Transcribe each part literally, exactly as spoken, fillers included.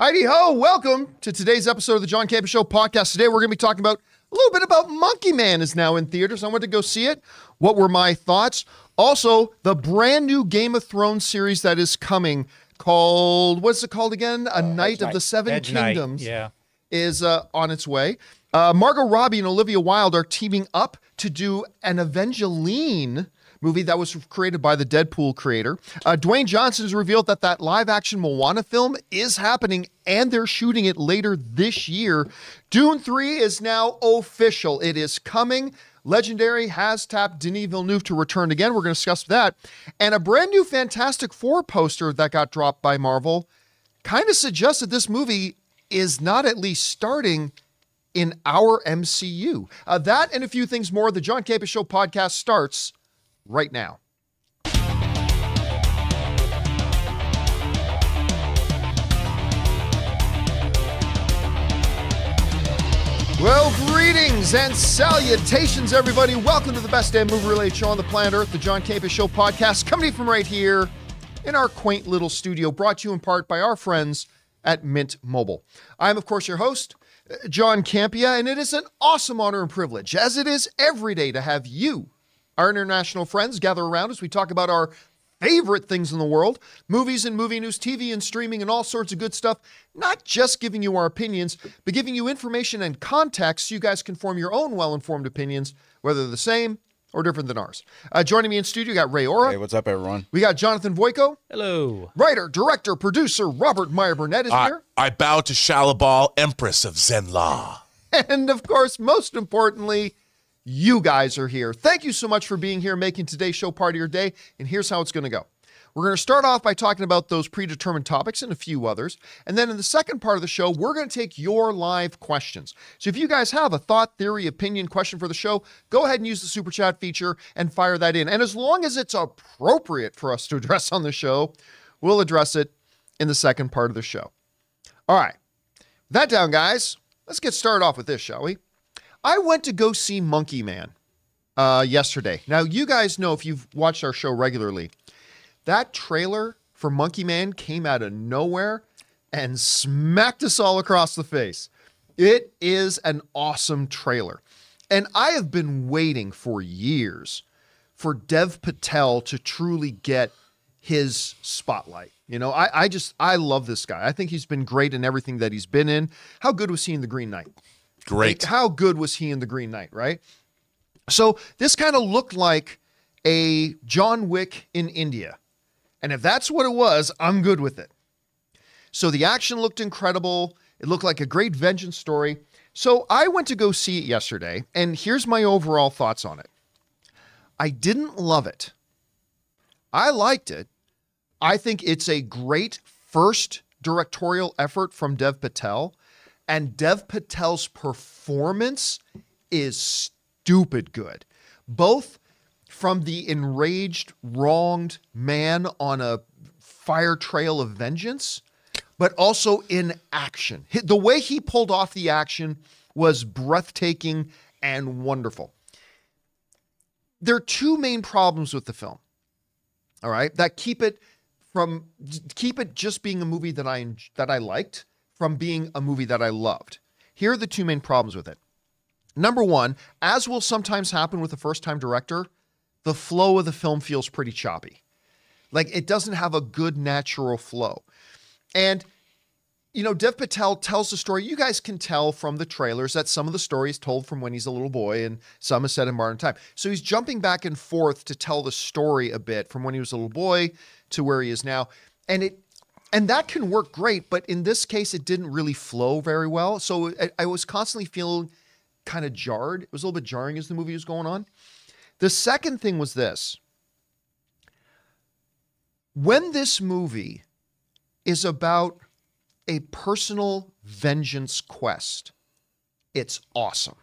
Heidi ho, welcome to today's episode of the John Campea Show podcast. Today we're going to be talking about a little bit about Monkey Man is now in theaters. I went to go see it. What were my thoughts? Also, the brand new Game of Thrones series that is coming called, what's it called again? A uh, Night of the Seven Edge Kingdoms Night. Yeah. is uh, on its way. Uh, Margot Robbie and Olivia Wilde are teaming up to do an Avengelyne movie that was created by the Deadpool creator. Uh, Dwayne Johnson has revealed that that live-action Moana film is happening, and they're shooting it later this year. Dune three is now official. It is coming. Legendary has tapped Denis Villeneuve to return again. We're going to discuss that. And a brand new Fantastic Four poster that got dropped by Marvel kind of suggests that this movie is not at least starting in our M C U. Uh, that and a few things more. The John Campea Show podcast starts right now. Well, greetings and salutations, everybody. Welcome to the best damn movie related show on the planet Earth, the John Campea Show podcast, coming from right here in our quaint little studio, brought to you in part by our friends at Mint Mobile. I'm, of course, your host, John Campea, and it is an awesome honor and privilege, as it is every day, to have you, our international friends, gather around as we talk about our favorite things in the world, movies and movie news, T V and streaming, and all sorts of good stuff, not just giving you our opinions, but giving you information and context so you guys can form your own well-informed opinions, whether they're the same or different than ours. Uh, joining me in studio, we got Ray Ora. Hey, what's up, everyone? We got Jonathan Voico. Hello. Writer, director, producer, Robert Meyer Burnett is I, here. I bow to Shalla-Bal, Empress of Zenn-La. And, of course, most importantly, you guys are here. Thank you so much for being here, making today's show part of your day, and here's how it's going to go. We're going to start off by talking about those predetermined topics and a few others, and then in the second part of the show, we're going to take your live questions. So if you guys have a thought, theory, opinion, question for the show, go ahead and use the Super Chat feature and fire that in. And as long as it's appropriate for us to address on the show, we'll address it in the second part of the show. All right. That down, guys. Let's get started off with this, shall we? I went to go see Monkey Man uh, yesterday. Now, you guys know, if you've watched our show regularly, that trailer for Monkey Man came out of nowhere and smacked us all across the face. It is an awesome trailer. And I have been waiting for years for Dev Patel to truly get his spotlight. You know, I, I just, I love this guy. I think he's been great in everything that he's been in. How good was he in The Green Knight? Great. Like, how good was he in The Green Knight, right? So this kind of looked like a John Wick in India. And if that's what it was, I'm good with it. So the action looked incredible. It looked like a great vengeance story. So I went to go see it yesterday, and here's my overall thoughts on it. I didn't love it. I liked it. I think it's a great first directorial effort from Dev Patel. And Dev Patel's performance is stupid good. Both from the enraged, wronged man on a fire trail of vengeance, but also in action. The way he pulled off the action was breathtaking and wonderful. There are two main problems with the film, all right, that keep it from keep it just being a movie that I that I liked from being a movie that I loved. Here are the two main problems with it. Number one, as will sometimes happen with a first-time director, the flow of the film feels pretty choppy. Like, it doesn't have a good natural flow. And, you know, Dev Patel tells the story. You guys can tell from the trailers that some of the story is told from when he's a little boy and some is set in modern time. So he's jumping back and forth to tell the story a bit from when he was a little boy to where he is now. And it And that can work great, but in this case, it didn't really flow very well. So I, I was constantly feeling kind of jarred. It was a little bit jarring as the movie was going on. The second thing was this. When this movie is about a personal vengeance quest, it's awesome.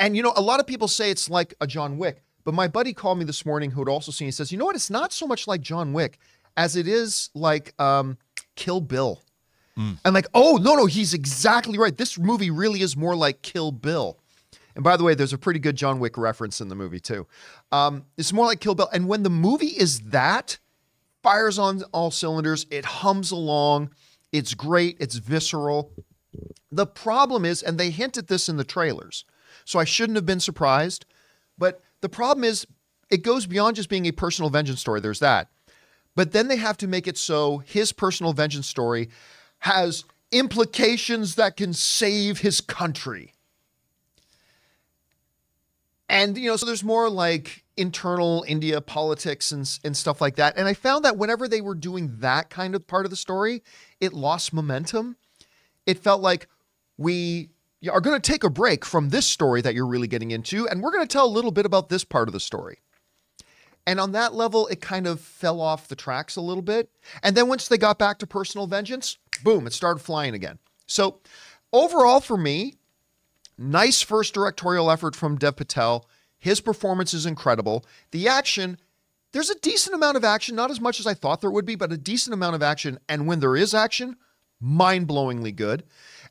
And, you know, a lot of people say it's like a John Wick, but my buddy called me this morning who had also seen it. He says, you know what? It's not so much like John Wick as it is like... Um, Kill Bill. Mm. And like, oh, no, no, he's exactly right. This movie really is more like Kill Bill. And by the way, there's a pretty good John Wick reference in the movie too. Um, it's more like Kill Bill. And when the movie is that, fires on all cylinders, it hums along, It's great. It's visceral. The problem is, and they hint at this in the trailers, so I shouldn't have been surprised, but the problem is it goes beyond just being a personal vengeance story. There's that. But then they have to make it so his personal vengeance story has implications that can save his country. And, you know, so there's more like internal India politics and, and stuff like that. And I found that whenever they were doing that kind of part of the story, it lost momentum. It felt like we are going to take a break from this story that you're really getting into, and we're going to tell a little bit about this part of the story. And on that level, it kind of fell off the tracks a little bit. And then once they got back to personal vengeance, boom, it started flying again. So overall for me, nice first directorial effort from Dev Patel. His performance is incredible. The action, there's a decent amount of action, not as much as I thought there would be, but a decent amount of action. And when there is action, mind-blowingly good.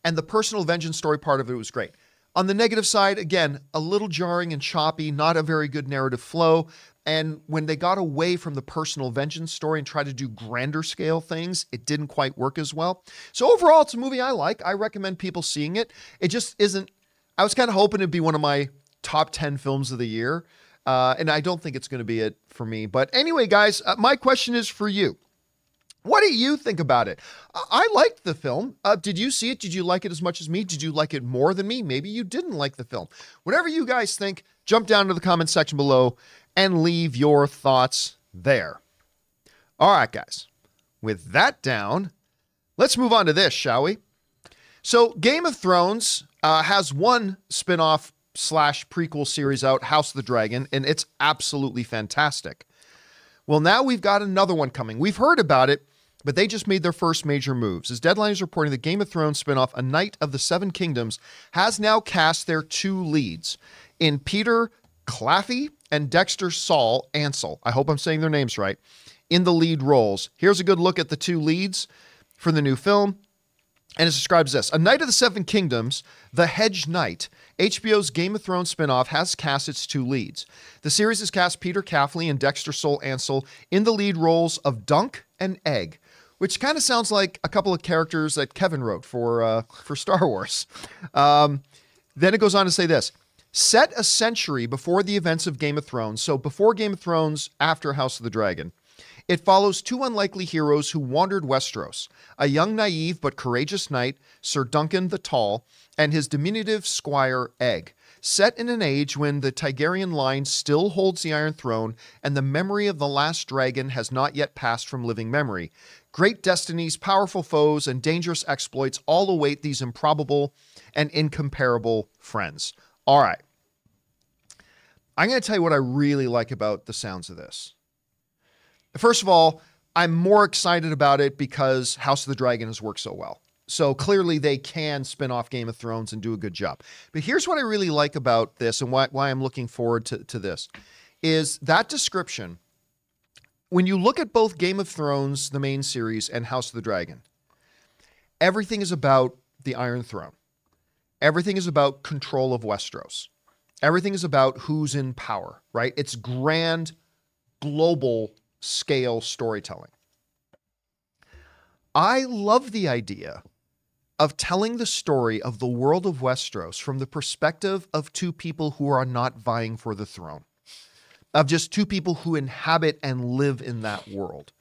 And the personal vengeance story part of it was great. On the negative side, again, a little jarring and choppy, not a very good narrative flow. And when they got away from the personal vengeance story and tried to do grander scale things, it didn't quite work as well. So overall, it's a movie I like. I recommend people seeing it. It just isn't, I was kind of hoping it'd be one of my top ten films of the year. Uh, and I don't think it's going to be it for me. But anyway, guys, uh, my question is for you. What do you think about it? I liked the film. Uh, did you see it? Did you like it as much as me? Did you like it more than me? Maybe you didn't like the film. Whatever you guys think, jump down to the comment section below and leave your thoughts there. All right, guys. With that down, let's move on to this, shall we? So Game of Thrones uh, has one spin-off slash prequel series out, House of the Dragon, and it's absolutely fantastic. Well, now we've got another one coming. We've heard about it, but they just made their first major moves. As Deadline is reporting, the Game of Thrones spinoff, A Knight of the Seven Kingdoms, has now cast their two leads in Peter Claffey and Dexter Saul Ansell. I hope I'm saying their names right. In the lead roles. Here's a good look at the two leads for the new film. And it describes this. A Knight of the Seven Kingdoms, The Hedge Knight, H B O's Game of Thrones spinoff, has cast its two leads. The series has cast Peter Claffey and Dexter Saul Ansell in the lead roles of Dunk and Egg, which kind of sounds like a couple of characters that Kevin wrote for uh, for Star Wars. Um, then it goes on to say this. Set a century before the events of Game of Thrones, so before Game of Thrones, after House of the Dragon, it follows two unlikely heroes who wandered Westeros, a young, naive, but courageous knight, Sir Duncan the Tall, and his diminutive squire, Egg. Set in an age when the Targaryen line still holds the Iron Throne and the memory of the last dragon has not yet passed from living memory. Great destinies, powerful foes, and dangerous exploits all await these improbable and incomparable friends. All right. I'm going to tell you what I really like about the sounds of this. First of all, I'm more excited about it because House of the Dragon has worked so well. So clearly they can spin off Game of Thrones and do a good job. But here's what I really like about this and why, why I'm looking forward to, to this, is that description. When you look at both Game of Thrones, the main series, and House of the Dragon, everything is about the Iron Throne. Everything is about control of Westeros. Everything is about who's in power, right? It's grand, global scale storytelling. I love the idea of telling the story of the world of Westeros from the perspective of two people who are not vying for the throne, of just two people who inhabit and live in that world.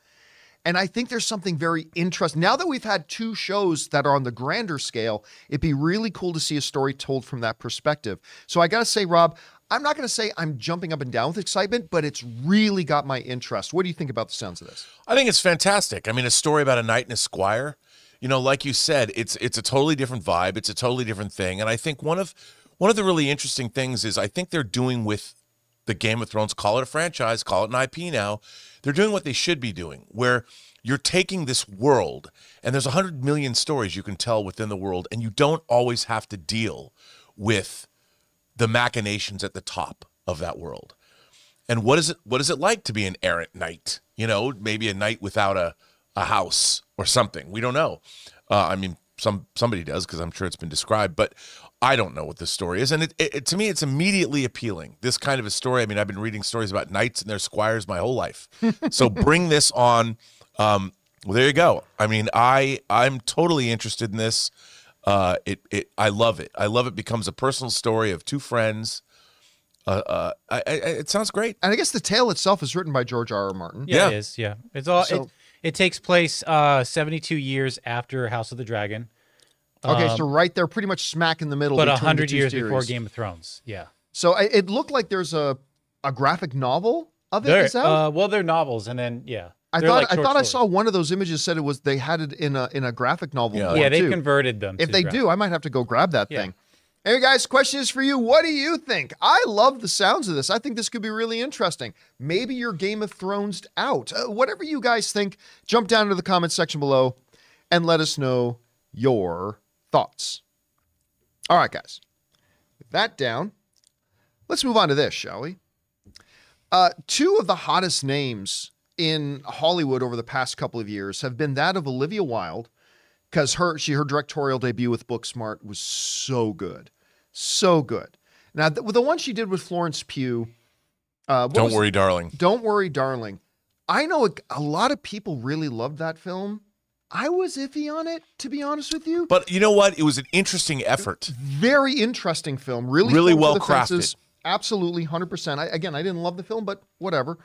And I think there's something very interesting. Now that we've had two shows that are on the grander scale, it'd be really cool to see a story told from that perspective. So I got to say, Rob, I'm not going to say I'm jumping up and down with excitement, but it's really got my interest. What do you think about the sounds of this? I think it's fantastic. I mean, a story about a knight and a squire, you know, like you said, it's it's a totally different vibe. It's a totally different thing. And I think one of one of the really interesting things is I think they're doing with the Game of Thrones, call it a franchise, call it an I P now, they're doing what they should be doing, where you're taking this world, and there's one hundred million stories you can tell within the world, and you don't always have to deal with the machinations at the top of that world. And what is it what is it like to be an errant knight? You know, maybe a knight without a, a house or something. We don't know. Uh, I mean, some somebody does, because I'm sure it's been described, but I don't know what this story is. And it, it, it, to me, it's immediately appealing, this kind of a story. I mean, I've been reading stories about knights and their squires my whole life. So bring this on. Um, Well, there you go. I mean, I I'm totally interested in this. Uh, it it I love it. I love it. Becomes a personal story of two friends. Uh, uh, I, I, it sounds great. And I guess the tale itself is written by George R. R. Martin. Yeah, yeah. It is. Yeah, it's all. So, it, it takes place uh, seventy-two years after House of the Dragon. Okay, um, so right there, pretty much smack in the middle. But a hundred years series. Before Game of Thrones. Yeah. So I, it looked like there's a a graphic novel of it. Is that? Uh, well, they're novels, and then yeah. I thought, like I thought I thought I saw one of those images said it was they had it in a in a graphic novel. Yeah, yeah they too. converted them. If to they graphic. do, I might have to go grab that yeah. thing. Anyway, guys, question is for you. What do you think? I love the sounds of this. I think this could be really interesting. Maybe you're Game of Thrones out. Uh, whatever you guys think, jump down into the comments section below and let us know your thoughts. All right, guys. With that down, let's move on to this, shall we? Uh, two of the hottest names in Hollywood over the past couple of years have been that of Olivia Wilde, because her she her directorial debut with Booksmart was so good, so good. Now the, the one she did with Florence Pugh, uh, Don't Worry Darling. Don't Worry Darling. I know a, a lot of people really loved that film. I was iffy on it, to be honest with you. But you know what? It was an interesting effort. Very interesting film. Really, really well crafted. Absolutely, one hundred percent. I, again, I didn't love the film, but whatever.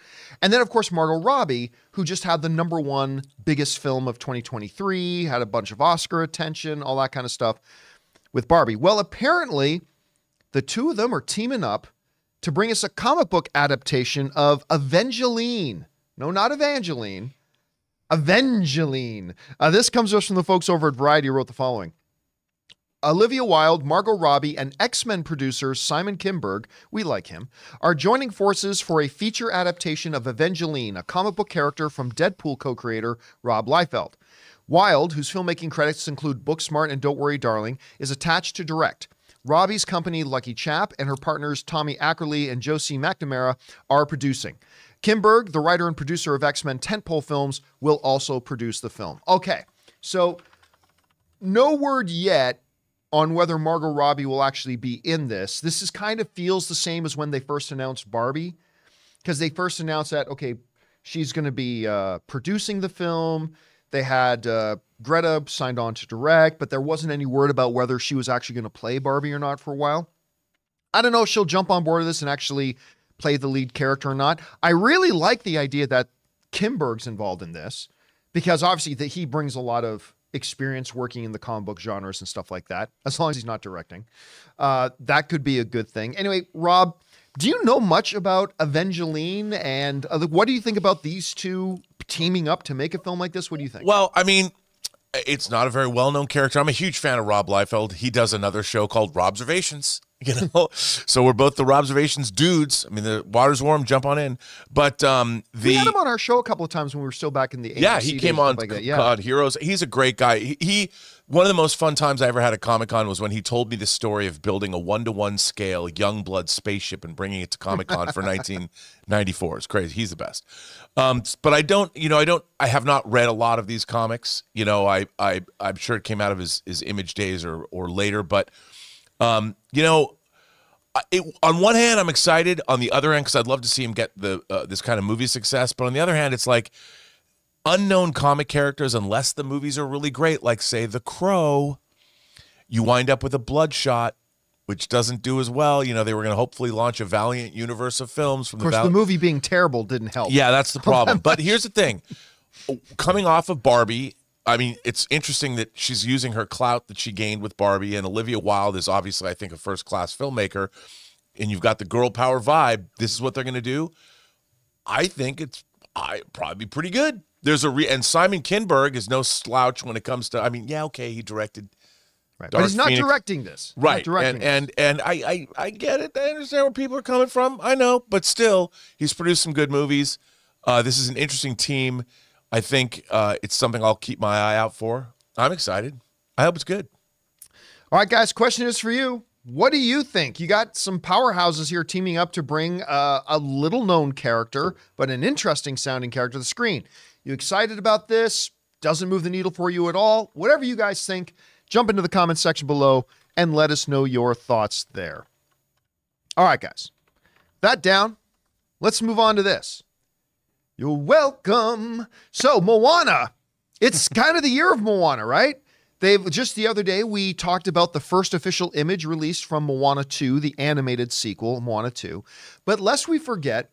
And then, of course, Margot Robbie, who just had the number one biggest film of twenty twenty-three, had a bunch of Oscar attention, all that kind of stuff with Barbie. Well, apparently, the two of them are teaming up to bring us a comic book adaptation of Avengelyne. No, not Avengelyne. Avengelyne. Uh, this comes to us from the folks over at Variety, who wrote the following. Olivia Wilde, Margot Robbie, and X-Men producer Simon Kinberg, we like him, are joining forces for a feature adaptation of Avengelyne, a comic book character from Deadpool co-creator Rob Liefeld. Wilde, whose filmmaking credits include Booksmart and Don't Worry Darling, is attached to direct. Robbie's company, Lucky Chap, and her partners Tommy Ackerley and Josie McNamara are producing. Kinberg, the writer and producer of X-Men tentpole films, will also produce the film. Okay, so no word yet on whether Margot Robbie will actually be in this. This is kind of feels the same as when they first announced Barbie, because they first announced that, okay, she's going to be uh, producing the film. They had uh, Greta signed on to direct, but there wasn't any word about whether she was actually going to play Barbie or not for a while. I don't know if she'll jump on board of this and actually play the lead character or not. I really like the idea that Kinberg's involved in this, because obviously that he brings a lot of experience working in the comic book genres and stuff like that, as long as he's not directing. Uh, that could be a good thing. Anyway, Rob, do you know much about Avengelyne, and uh, what do you think about these two teaming up to make a film like this? What do you think? Well, I mean, it's not a very well-known character. I'm a huge fan of Rob Liefeld. He does another show called Robservations, you know? So we're both the Robservations dudes. I mean, the water's warm, jump on in. But um, the... We had him on our show a couple of times when we were still back in the eighties. Yeah, he came on like yeah. Cod Heroes. He's a great guy. He, he One of the most fun times I ever had at Comic-Con was when he told me the story of building a one-to-one scale Youngblood spaceship and bringing it to Comic-Con for nineteen ninety-four. It's crazy. He's the best. Um, but I don't, you know, I don't, I have not read a lot of these comics. You know, I, I, I'm sure it came out of his, his Image days or, or later, but um, you know, it, on one hand, I'm excited. On the other hand, because I'd love to see him get the uh, this kind of movie success. But on the other hand, it's like unknown comic characters, unless the movies are really great, like, say, The Crow, you wind up with a Bloodshot, which doesn't do as well. You know, they were going to hopefully launch a Valiant universe of films. From Of course, the, Val the movie being terrible didn't help. Yeah, that's the problem. But here's the thing. Coming off of Barbie, I mean, it's interesting that she's using her clout that she gained with Barbie, and Olivia Wilde is obviously, I think, a first-class filmmaker, and you've got the girl power vibe. This is what they're going to do. I think it's I probably pretty good. There's a re and Simon Kinberg is no slouch when it comes to. I mean, yeah, okay, he directed, right, Dark but he's not Phoenix. directing this, right? He's not directing and, this. and and and I I I get it. I understand where people are coming from. I know, but still, he's produced some good movies. Uh, this is an interesting team. I think uh, it's something I'll keep my eye out for. I'm excited. I hope it's good. All right, guys, question is for you. What do you think? You got some powerhouses here teaming up to bring uh, a little-known character, but an interesting-sounding character to the screen. You excited about this? Doesn't move the needle for you at all? Whatever you guys think, jump into the comments section below and let us know your thoughts there. All right, guys. That down. Let's move on to this. You're welcome. So Moana It's kind of the year of Moana, right? They've just the other day, we talked about the first official image released from Moana two, the animated sequel, Moana two. But lest we forget,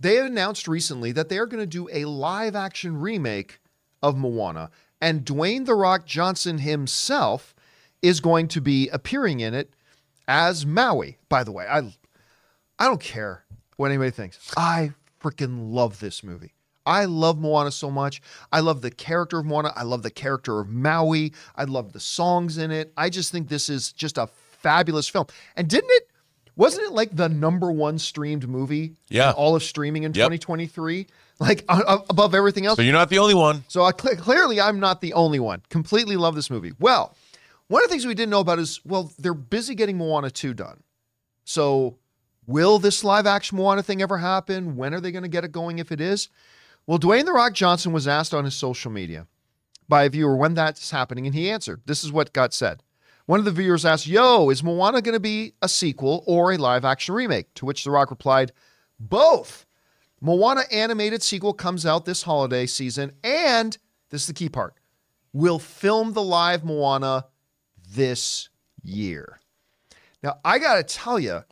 they announced recently that they are going to do a live-action remake of Moana. And Dwayne "The Rock" Johnson himself is going to be appearing in it as Maui. By the way, I, I don't care what anybody thinks. I freaking love this movie. I love Moana so much. I love the character of Moana. I love the character of Maui. I love the songs in it. I just think this is just a fabulous film. And didn't it, wasn't it like the number one streamed movie? Yeah. In all of streaming in yep. twenty twenty-three? Like uh, above everything else. So you're not the only one. So I cl- clearly I'm not the only one. Completely love this movie. Well, one of the things we didn't know about is, well, they're busy getting Moana two done. So will this live action Moana thing ever happen? When are they going to get it going if it is? Well, Dwayne "The Rock" Johnson was asked on his social media by a viewer when that's happening, and he answered. This is what got said. One of the viewers asked, yo, is Moana going to be a sequel or a live-action remake? To which The Rock replied, both. Moana animated sequel comes out this holiday season, and, this is the key part, we'll film the live Moana this year. Now, I got to tell you,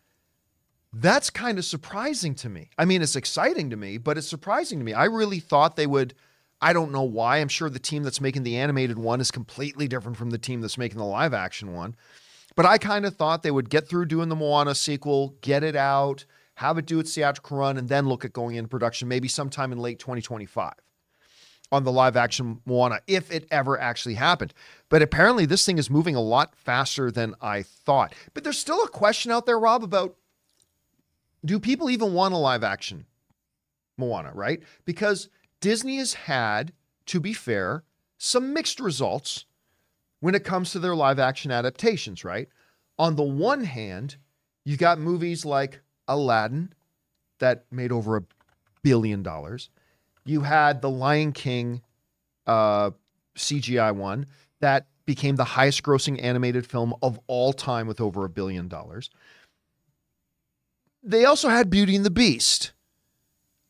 that's kind of surprising to me. I mean, it's exciting to me, but it's surprising to me. I really thought they would, I don't know why. I'm sure the team that's making the animated one is completely different from the team that's making the live action one. But I kind of thought they would get through doing the Moana sequel, get it out, have it do its theatrical run, and then look at going into production maybe sometime in late twenty twenty-five on the live action Moana, if it ever actually happened. But apparently this thing is moving a lot faster than I thought. But there's still a question out there, Rob, about, do people even want a live-action Moana, right? Because Disney has had, to be fair, some mixed results when it comes to their live-action adaptations, right? On the one hand, you got movies like Aladdin that made over a billion dollars. You had the Lion King uh, C G I one that became the highest-grossing animated film of all time with over a billion dollars. They also had Beauty and the Beast,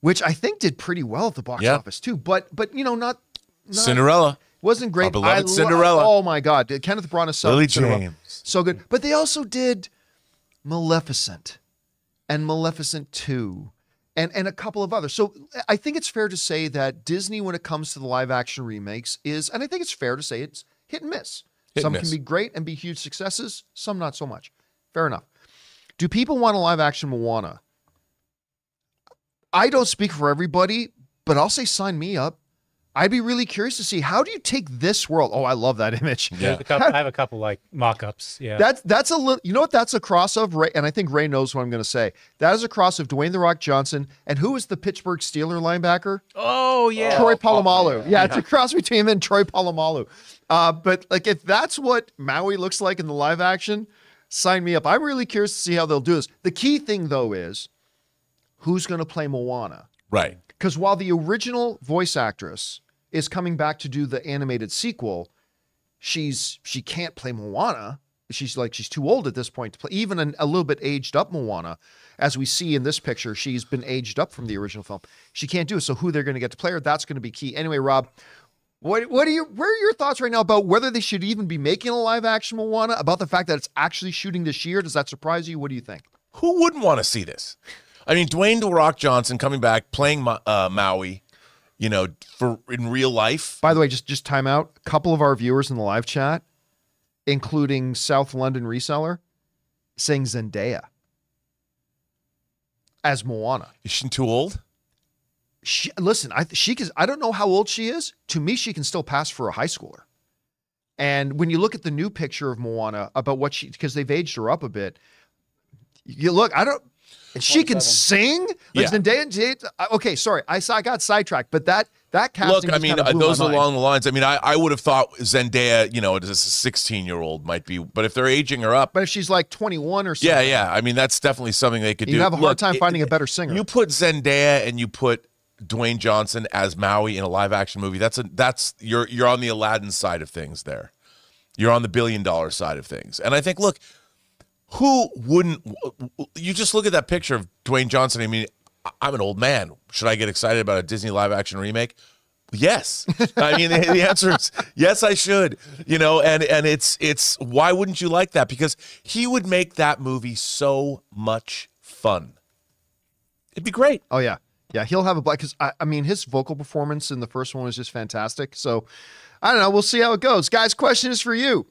which I think did pretty well at the box yeah. office too. But, but you know, not... not Cinderella. Wasn't great. I love Cinderella. Oh, my God. Kenneth Branagh sung Lily Cinderella. James. So good. But they also did Maleficent and Maleficent two and, and a couple of others. So I think it's fair to say that Disney, when it comes to the live-action remakes, is... And I think it's fair to say it's hit and miss. Hit some and miss. Can be great and be huge successes. Some not so much. Fair enough. Do people want a live-action Moana? I don't speak for everybody, but I'll say sign me up. I'd be really curious to see, how do you take this world? Oh, I love that image. Yeah. I, have I have a couple like mock-ups. Yeah, that's that's a little. You know what? That's a cross of Ray, and I think Ray knows what I'm going to say. That is a cross of Dwayne "The Rock" Johnson and who is the Pittsburgh Steelers linebacker? Oh yeah, Troy oh, Polamalu. Oh, yeah, yeah, it's a cross between him and Troy Polamalu. Uh, but like, if that's what Maui looks like in the live action, sign me up. I'm really curious to see how they'll do this. The key thing, though, is who's going to play Moana? Right. Because while the original voice actress is coming back to do the animated sequel, she's she can't play Moana. She's like she's too old at this point to play. Even an, a little bit aged up Moana, as we see in this picture, she's been aged up from the original film. She can't do it. So who they're going to get to play her, that's going to be key. Anyway, Rob, What what are your where are your thoughts right now about whether they should even be making a live action Moana? About the fact that it's actually shooting this year, does that surprise you? What do you think? Who wouldn't want to see this? I mean, Dwayne "The Rock" Johnson coming back playing uh, Maui, you know, for in real life. By the way, just just time out. A couple of our viewers in the live chat, including South London Reseller, saying Zendaya as Moana. Is she too old? She, listen, I she can, I don't know how old she is. To me, she can still pass for a high schooler. And when you look at the new picture of Moana about what she, because they've aged her up a bit. You look, I don't. And she can sing. Like yeah. Zendaya, okay, sorry, I I got sidetracked, but that that casting. Look, I mean, kind of those along mind. the lines. I mean, I I would have thought Zendaya, you know, as a sixteen year old might be, but if they're aging her up, but if she's like twenty-one or something, yeah, yeah. I mean, that's definitely something they could you do. You have a hard look, time finding it, a better singer. You put Zendaya and you put Dwayne Johnson as Maui in a live action movie. That's a that's you're you're on the Aladdin side of things there. You're on the billion dollar side of things. And I think, look, who wouldn't you just look at that picture of Dwayne Johnson? I mean, I'm an old man. Should I get excited about a Disney live action remake? yes. I mean, the, the answer is yes, I should, you know, and, and it's, it's, why wouldn't you like that? Because he would make that movie so much fun. It'd be great. Oh yeah. Yeah. He'll have a black, cause I, I mean, his vocal performance in the first one was just fantastic. So I don't know. We'll see how it goes. Guys, question is for you.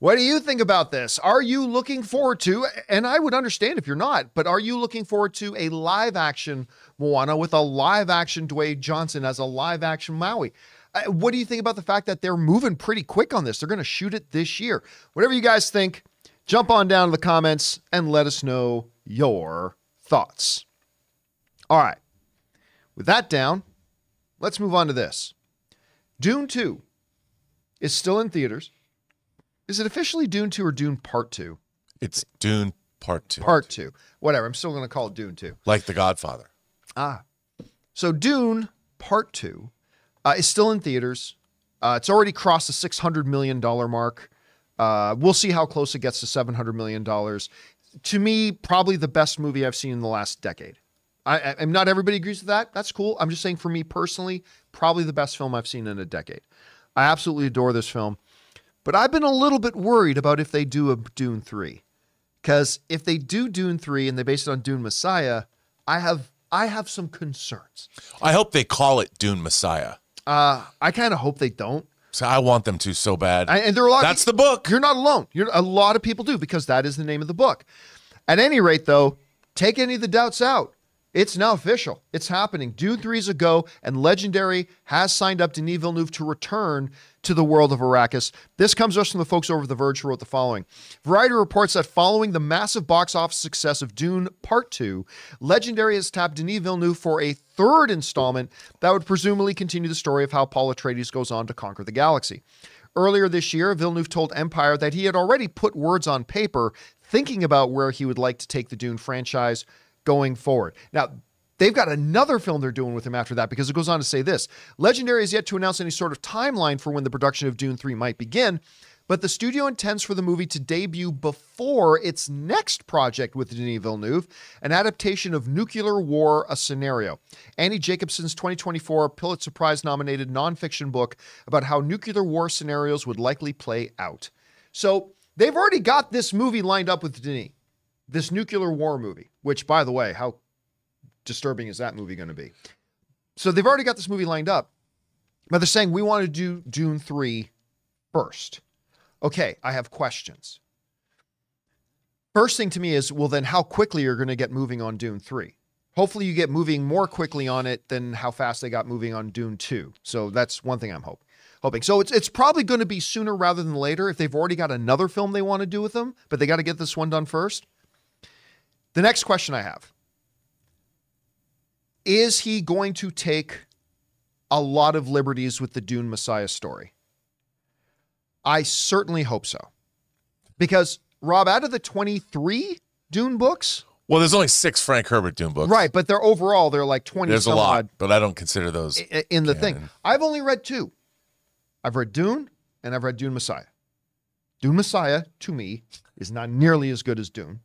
What do you think about this? Are you looking forward to, and I would understand if you're not, but are you looking forward to a live action Moana with a live action Dwayne Johnson as a live action Maui? Uh, what do you think about the fact that they're moving pretty quick on this? They're going to shoot it this year. Whatever you guys think, jump on down to the comments and let us know your thoughts. All right. With that down, let's move on to this. Dune two is still in theaters. Is it officially Dune two or Dune Part two? It's Dune Part two. Part two. Whatever. I'm still going to call it Dune two. Like The Godfather. Ah. So Dune Part two uh, is still in theaters. Uh, it's already crossed the six hundred million dollars mark. Uh, we'll see how close it gets to seven hundred million dollars. To me, probably the best movie I've seen in the last decade. I, I, not everybody agrees with that. That's cool. I'm just saying for me personally, probably the best film I've seen in a decade. I absolutely adore this film. But I've been a little bit worried about if they do a Dune three. Because if they do Dune three and they base it on Dune Messiah, I have I have some concerns. I hope they call it Dune Messiah. Uh, I kind of hope they don't. So I want them to so bad. I, and there are a lot That's of, the book. You're not alone. You're, a lot of people do, because that is the name of the book. At any rate, though, take any of the doubts out. It's now official. It's happening. Dune three is a go, and Legendary has signed up Denis Villeneuve to return to the world of Arrakis. This comes us from the folks over The Verge who wrote the following. Variety reports that following the massive box office success of Dune Part two, Legendary has tapped Denis Villeneuve for a third installment that would presumably continue the story of how Paul Atreides goes on to conquer the galaxy. Earlier this year, Villeneuve told Empire that he had already put words on paper, thinking about where he would like to take the Dune franchise going forward. Now, they've got another film they're doing with him after that, because it goes on to say this. Legendary is yet to announce any sort of timeline for when the production of Dune three might begin, but the studio intends for the movie to debut before its next project with Denis Villeneuve, an adaptation of Nuclear War, a Scenario, Annie Jacobson's twenty twenty-four Pulitzer Prize-nominated nonfiction book about how nuclear war scenarios would likely play out. So they've already got this movie lined up with Denis, this nuclear war movie, which, by the way, how disturbing is that movie going to be? So they've already got this movie lined up, but they're saying we want to do Dune three first. Okay, I have questions. First thing to me is, well, then how quickly you're going to get moving on Dune three? Hopefully you get moving more quickly on it than how fast they got moving on Dune two. So that's one thing I'm hoping. Hoping. So it's it's probably going to be sooner rather than later if they've already got another film they want to do with them, but they got to get this one done first. The next question I have, is he going to take a lot of liberties with the Dune Messiah story? I certainly hope so. Because, Rob, out of the twenty-three Dune books... Well, there's only six Frank Herbert Dune books. Right, but they're overall, they're like twenty. There's a lot, but I don't consider those in the canon. Thing. I've only read two. I've read Dune, and I've read Dune Messiah. Dune Messiah, to me, is not nearly as good as Dune.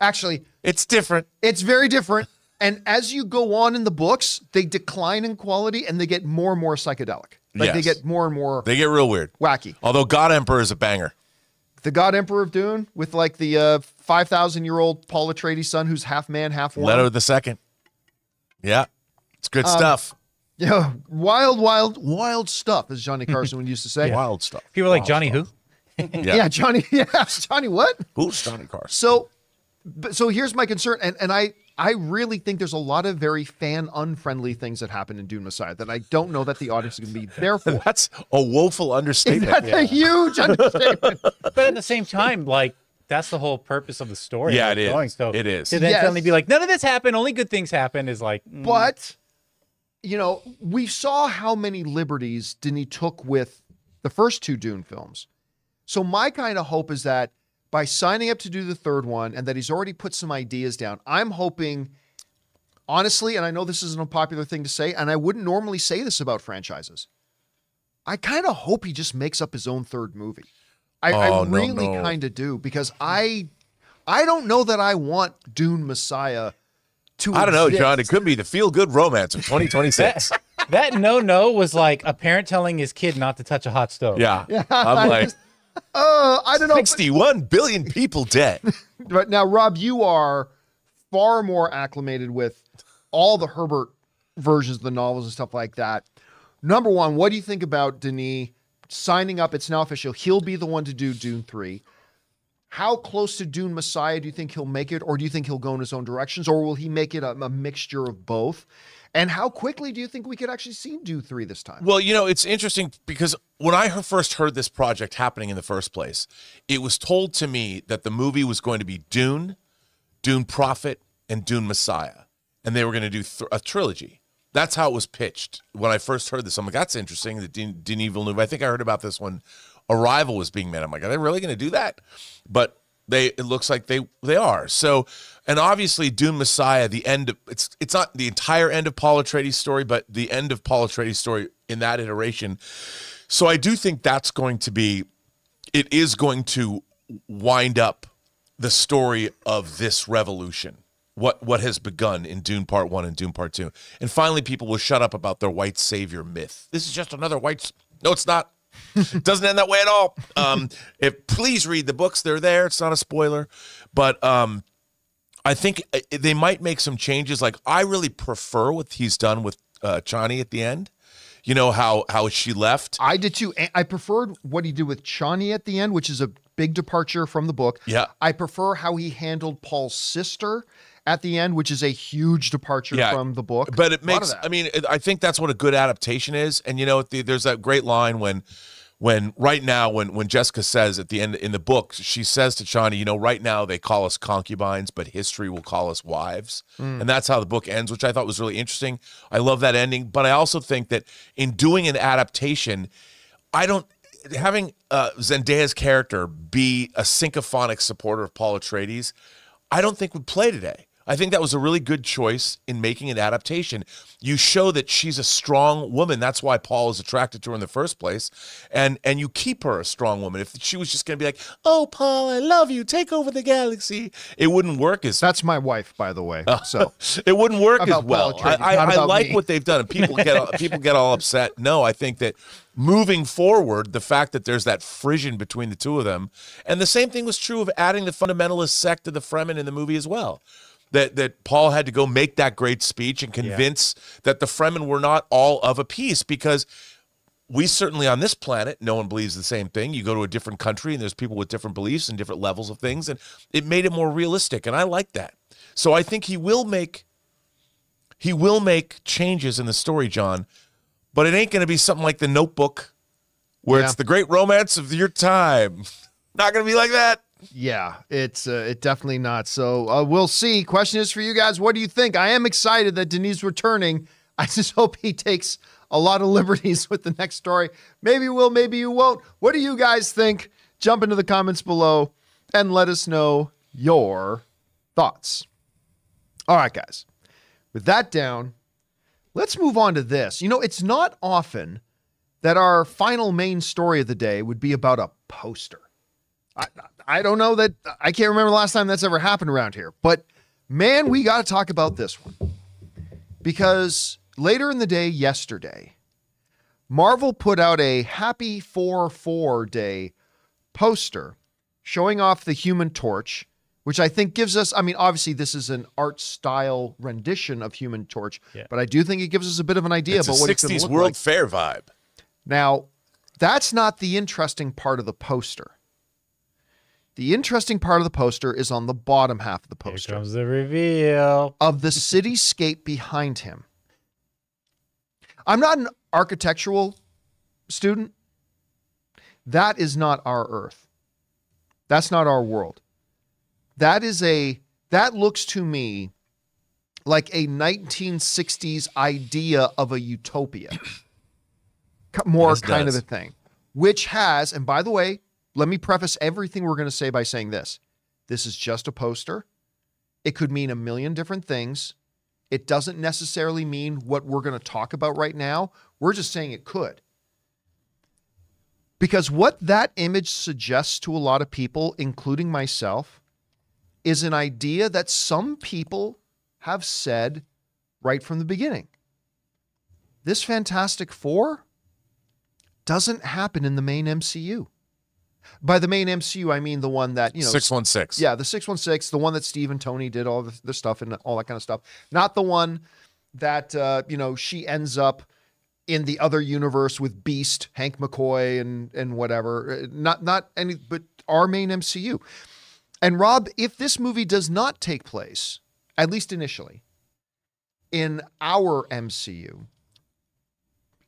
Actually, it's different. It's very different. And as you go on in the books, they decline in quality and they get more and more psychedelic. Like yes. They get more and more. They get real weird. Wacky. Although God Emperor is a banger. The God Emperor of Dune with like the uh, five thousand year old Paul Atreides son who's half man, half woman. Leto the Second. Yeah. It's good um, stuff. Yeah. Wild, wild, wild stuff, as Johnny Carson used to say. Yeah. Wild stuff. People like wild Johnny stuff. Who? yeah. yeah. Johnny. Yeah. Johnny what? Who's Johnny Carson? So. But, so here's my concern, and, and I, I really think there's a lot of very fan-unfriendly things that happen in Dune Messiah that I don't know that the audience is going to be there for. That's a woeful understatement. That's yeah. a huge understatement. But at the same time, like, that's the whole purpose of the story. Yeah, it is. Going. So it is. To then yes. suddenly be like, none of this happened, only good things happen is like... Mm. But, you know, we saw how many liberties Denis took with the first two Dune films. So my kind of hope is that by signing up to do the third one and that he's already put some ideas down, I'm hoping, honestly, and I know this is an unpopular thing to say, and I wouldn't normally say this about franchises, I kind of hope he just makes up his own third movie. I, oh, I no, really no. kind of do, because I I don't know that I want Dune Messiah to I don't exist. know, John. It could be the feel-good romance of twenty twenty-six. That no-no was like a parent telling his kid not to touch a hot stove. Yeah. yeah I'm like, just, uh, I don't know. sixty-one billion people dead. But now, Rob, you are far more acclimated with all the Herbert versions of the novels and stuff like that. Number one, what do you think about Denis signing up? It's now official. He'll be the one to do Dune three. How close to Dune Messiah do you think he'll make it? Or do you think he'll go in his own directions? Or will he make it a, a mixture of both? And how quickly do you think we could actually see Dune three this time? Well, you know, it's interesting because when I first heard this project happening in the first place, it was told to me that the movie was going to be Dune, Dune Prophet, and Dune Messiah. And they were going to do th a trilogy. That's how it was pitched when I first heard this. I'm like, that's interesting, that Denis Villeneuve. I think I heard about this when Arrival was being made. I'm like, are they really going to do that? But they, it looks like they they are. So, and obviously Dune Messiah, the end of, it's it's not the entire end of Paul Atreides' story, but the end of Paul Atreides' story in that iteration. So I do think that's going to be, it is going to wind up the story of this revolution. What what has begun in Dune Part One and Dune Part Two, and finally people will shut up about their white savior myth. This is just another white. No, it's not. It doesn't end that way at all. Um, if please read the books; they're there. It's not a spoiler, but um, I think they might make some changes. Like I really prefer what he's done with uh, Chani at the end. You know how how she left. I did too. I preferred what he did with Chani at the end, which is a big departure from the book. Yeah, I prefer how he handled Paul's sister at the end, which is a huge departure yeah, from the book. But it makes, I mean, I think that's what a good adaptation is. And, you know, the, there's that great line when, when right now, when, when Jessica says at the end in the book, she says to Chani, you know, right now they call us concubines, but history will call us wives. Mm. And that's how the book ends, which I thought was really interesting. I love that ending. But I also think that in doing an adaptation, I don't, having uh, Zendaya's character be a sycophonic supporter of Paul Atreides, I don't think would play today. I think that was a really good choice in making an adaptation. You show that she's a strong woman. That's why Paul is attracted to her in the first place. And and you keep her a strong woman. If she was just going to be like, oh, Paul, I love you. Take over the galaxy. It wouldn't work as... That's my wife, by the way. So it wouldn't work as well. I, I, I like me. what they've done. And people get, people get all upset. No, I think that moving forward, the fact that there's that frisson between the two of them. And the same thing was true of adding the fundamentalist sect of the Fremen in the movie as well. That, that Paul had to go make that great speech and convince yeah. that the Fremen were not all of a piece, because we certainly on this planet, no one believes the same thing. You go to a different country and there's people with different beliefs and different levels of things, and it made it more realistic, and I like that. So I think he will make, he will make changes in the story, John, but it ain't going to be something like The Notebook where yeah. it's the great romance of your time. Not going to be like that. Yeah, it's uh, it definitely not. So uh, we'll see. Question is for you guys. What do you think? I am excited that Denis returning. I just hope he takes a lot of liberties with the next story. Maybe you will, maybe you won't. What do you guys think? Jump into the comments below and let us know your thoughts. All right, guys. With that down, let's move on to this. You know, it's not often that our final main story of the day would be about a poster. I, I don't know that, I can't remember the last time that's ever happened around here, but man, we got to talk about this one, because later in the day yesterday, Marvel put out a happy four four day poster showing off the Human Torch, which I think gives us, I mean, obviously this is an art style rendition of Human Torch, yeah. but I do think it gives us a bit of an idea it's about what it's going to look like. sixties World Fair vibe. Now, that's not the interesting part of the poster. The interesting part of the poster is on the bottom half of the poster. Here comes the reveal. Of the cityscape behind him. I'm not an architectural student. That is not our Earth. That's not our world. That is a, that looks to me like a nineteen sixties idea of a utopia. More kind of a thing. Which has, and by the way, let me preface everything we're going to say by saying this. This is just a poster. It could mean a million different things. It doesn't necessarily mean what we're going to talk about right now. We're just saying it could. Because what that image suggests to a lot of people, including myself, is an idea that some people have said right from the beginning. this Fantastic Four doesn't happen in the main M C U. By the main M C U, I mean the one that, you know, six one six. Yeah, the six one six, the one that Steve and Tony did all the, the stuff and all that kind of stuff. Not the one that, uh, you know, she ends up in the other universe with Beast, Hank McCoy, and and whatever. Not not any, but our main M C U. And Rob, if this movie does not take place, at least initially, in our M C U,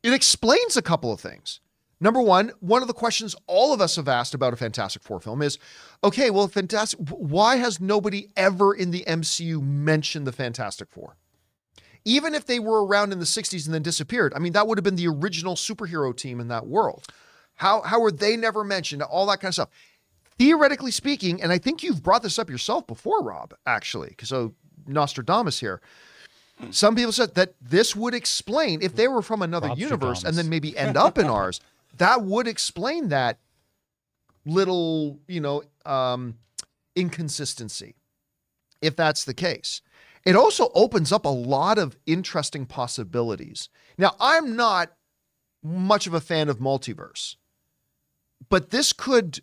it explains a couple of things. Number one, one of the questions all of us have asked about a Fantastic Four film is, okay, well, fantastic. Why has nobody ever in the M C U mentioned the Fantastic Four? Even if they were around in the sixties and then disappeared, I mean, that would have been the original superhero team in that world. How, how were they never mentioned? All that kind of stuff. Theoretically speaking, and I think you've brought this up yourself before, Rob, actually, because so Nostradamus here. Some people said that this would explain, if they were from another Rob universe Stradamus. And then maybe end up in ours, that would explain that little, you know, um, inconsistency, if that's the case. It also opens up a lot of interesting possibilities. Now, I'm not much of a fan of multiverse, but this could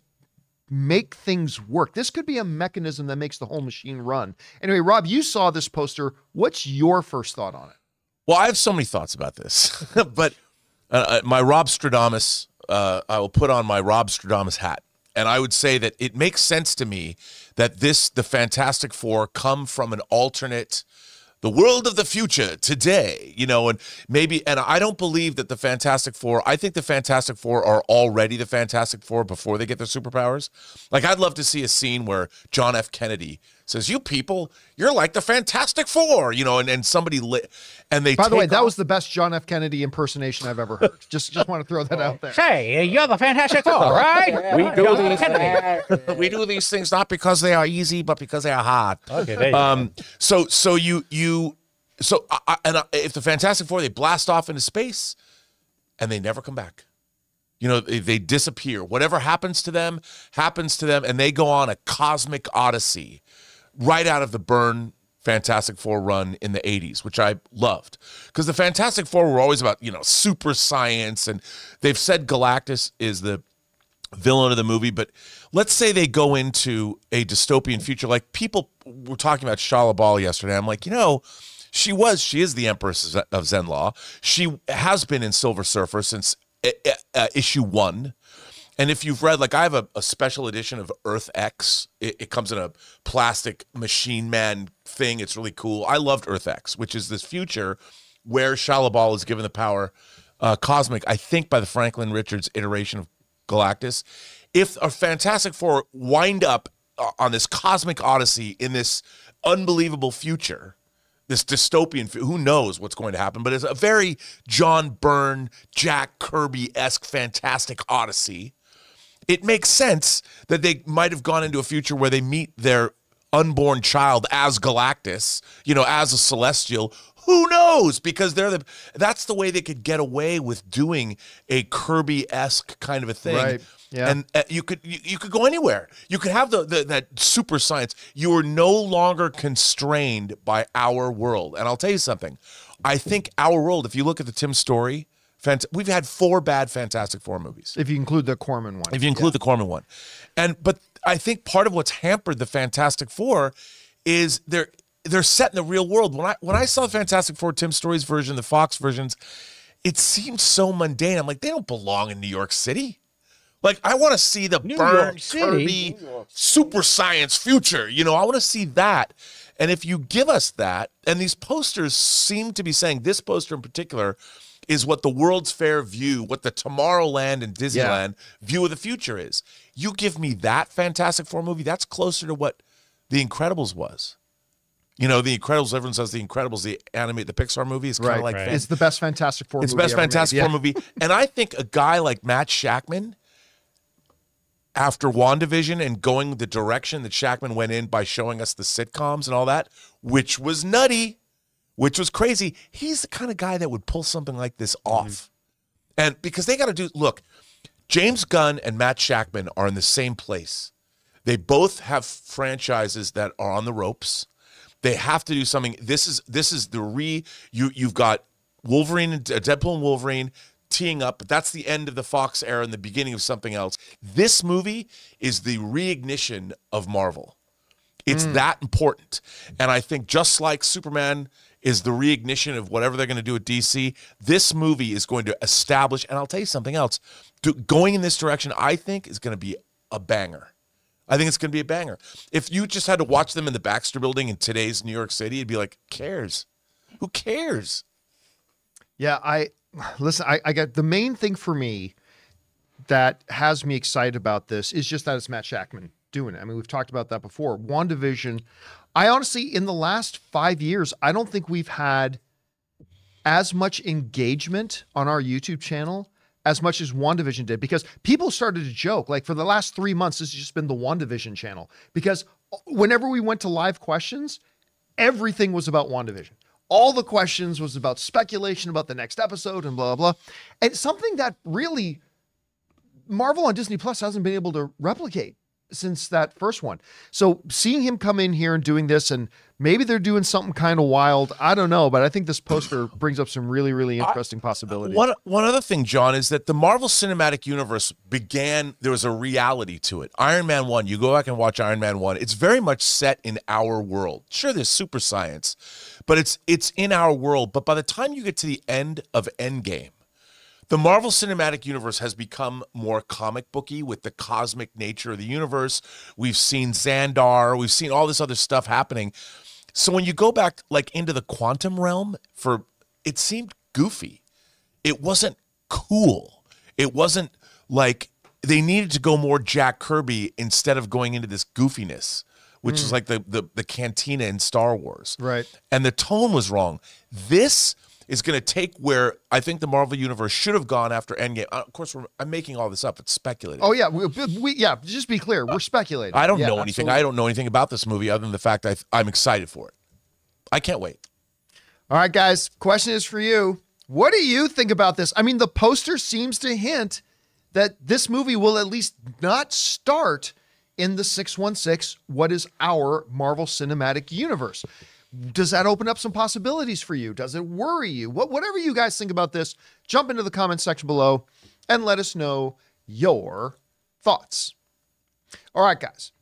make things work. This could be a mechanism that makes the whole machine run. Anyway, Rob, you saw this poster. What's your first thought on it? Well, I have so many thoughts about this, but uh, my Rob Stradamus, uh, I will put on my Rob Stradamus hat. And I would say that it makes sense to me that this, the Fantastic Four, come from an alternate, the world of the future today, you know, and maybe, and I don't believe that the Fantastic Four, I think the Fantastic Four are already the Fantastic Four before they get their superpowers. Like, I'd love to see a scene where John F. Kennedy says, you people, you're like the Fantastic Four, you know, and, and somebody lit, and they By the way, off. That was the best John F. Kennedy impersonation I've ever heard. Just just want to throw that out there. Hey, you're the Fantastic Four, right? we, do these things. we do these things not because they are easy, but because they are hard. Okay, there you um, go. So, so you, you, so, I, and I, if the Fantastic Four, they blast off into space, and they never come back. You know, they, they disappear. Whatever happens to them, happens to them, and they go on a cosmic odyssey. Right out of the Byrne Fantastic Four run in the eighties, which I loved. Because the Fantastic Four were always about, you know, super science, and they've said Galactus is the villain of the movie, but let's say they go into a dystopian future. Like, people were talking about Shalla-Bal yesterday. I'm like, you know, she was, she is the Empress of Zenn-La. She has been in Silver Surfer since uh, issue one. And if you've read, like, I have a, a special edition of Earth X. It, it comes in a plastic Machine Man thing. It's really cool. I loved Earth X, which is this future where Shalla-Bal is given the power, uh, cosmic, I think, by the Franklin Richards iteration of Galactus. If a Fantastic Four wind up on this cosmic odyssey in this unbelievable future, this dystopian, who knows what's going to happen, but it's a very John Byrne, Jack Kirby-esque fantastic odyssey. It makes sense that they might have gone into a future where they meet their unborn child as Galactus, you know, as a celestial. Who knows? Because they're the, that's the way they could get away with doing a Kirby-esque kind of a thing. Right. Yeah. And uh, you could you, you could go anywhere. You could have the, the that super science. You are no longer constrained by our world. And I'll tell you something. I think our world, if you look at the Tim Story, we've had four bad Fantastic Four movies. If you include the Corman one. If you include yeah. the Corman one. And but I think part of what's hampered the Fantastic Four is they're they're set in the real world. When I when I saw Fantastic Four, Tim Story's version, the Fox versions, it seemed so mundane. I'm like, they don't belong in New York City. Like, I want to see the Byrne, Kirby, super science future. You know, I want to see that. And if you give us that, and these posters seem to be saying, this poster in particular is what the World's Fair view, what the Tomorrowland and Disneyland yeah. view of the future is. You give me that Fantastic Four movie, that's closer to what The Incredibles was. You know, The Incredibles, everyone says The Incredibles, the animate, the Pixar movie is kind of right, like right. It's the best Fantastic Four it's movie. It's the best Fantastic made. Four yeah. movie. And I think a guy like Matt Shakman, after WandaVision and going the direction that Shakman went in by showing us the sitcoms and all that, which was nutty, which was crazy, he's the kind of guy that would pull something like this off. Mm-hmm. And because they got to do, look, James Gunn and Matt Shakman are in the same place. They both have franchises that are on the ropes. They have to do something. This is, this is the re, you, you've got Wolverine, and Deadpool and Wolverine teeing up, but that's the end of the Fox era and the beginning of something else. This movie is the reignition of Marvel. It's mm. that important. And I think just like Superman is the reignition of whatever they're going to do at D C, this movie is going to establish, and I'll tell you something else, do, going in this direction, I think, is going to be a banger. I think it's going to be a banger. If you just had to watch them in the Baxter Building in today's New York City, you'd be like, who cares? Who cares? Yeah, I listen, I, I got the main thing for me that has me excited about this is just that it's Matt Shakman doing it. I mean, we've talked about that before. WandaVision, I honestly, in the last five years, I don't think we've had as much engagement on our YouTube channel as much as WandaVision did, because people started to joke, like, for the last three months, this has just been the WandaVision channel, because whenever we went to live questions, everything was about WandaVision. All the questions was about speculation about the next episode and blah, blah, blah. And something that really Marvel on Disney Plus hasn't been able to replicate since that first one. So seeing him come in here and doing this, and maybe they're doing something kind of wild, I don't know, but I think this poster brings up some really, really interesting I, possibilities. One, one other thing, John, is that the Marvel Cinematic Universe began, there was a reality to it. Iron Man one, you go back and watch Iron Man one, it's very much set in our world. Sure, there's super science, but it's it's in our world. But by the time you get to the end of Endgame, the Marvel Cinematic Universe has become more comic booky with the cosmic nature of the universe. We've seen Xandar, we've seen all this other stuff happening. So when you go back like into the quantum realm, for it seemed goofy. It wasn't cool. It wasn't like, they needed to go more Jack Kirby instead of going into this goofiness, which mm. is like the, the the cantina in Star Wars. Right. And the tone was wrong. This is going to take where I think the Marvel Universe should have gone after Endgame. Of course, we're, I'm making all this up. It's speculative. Oh, yeah. We, we, yeah, just be clear. We're speculating. I don't yeah, know anything. Absolutely. I don't know anything about this movie other than the fact I, I'm excited for it. I can't wait. All right, guys. Question is for you. What do you think about this? I mean, the poster seems to hint that this movie will at least not start in the six one six, what is our Marvel Cinematic Universe. Does that open up some possibilities for you? Does it worry you? What, whatever you guys think about this, jump into the comments section below and let us know your thoughts. All right, guys.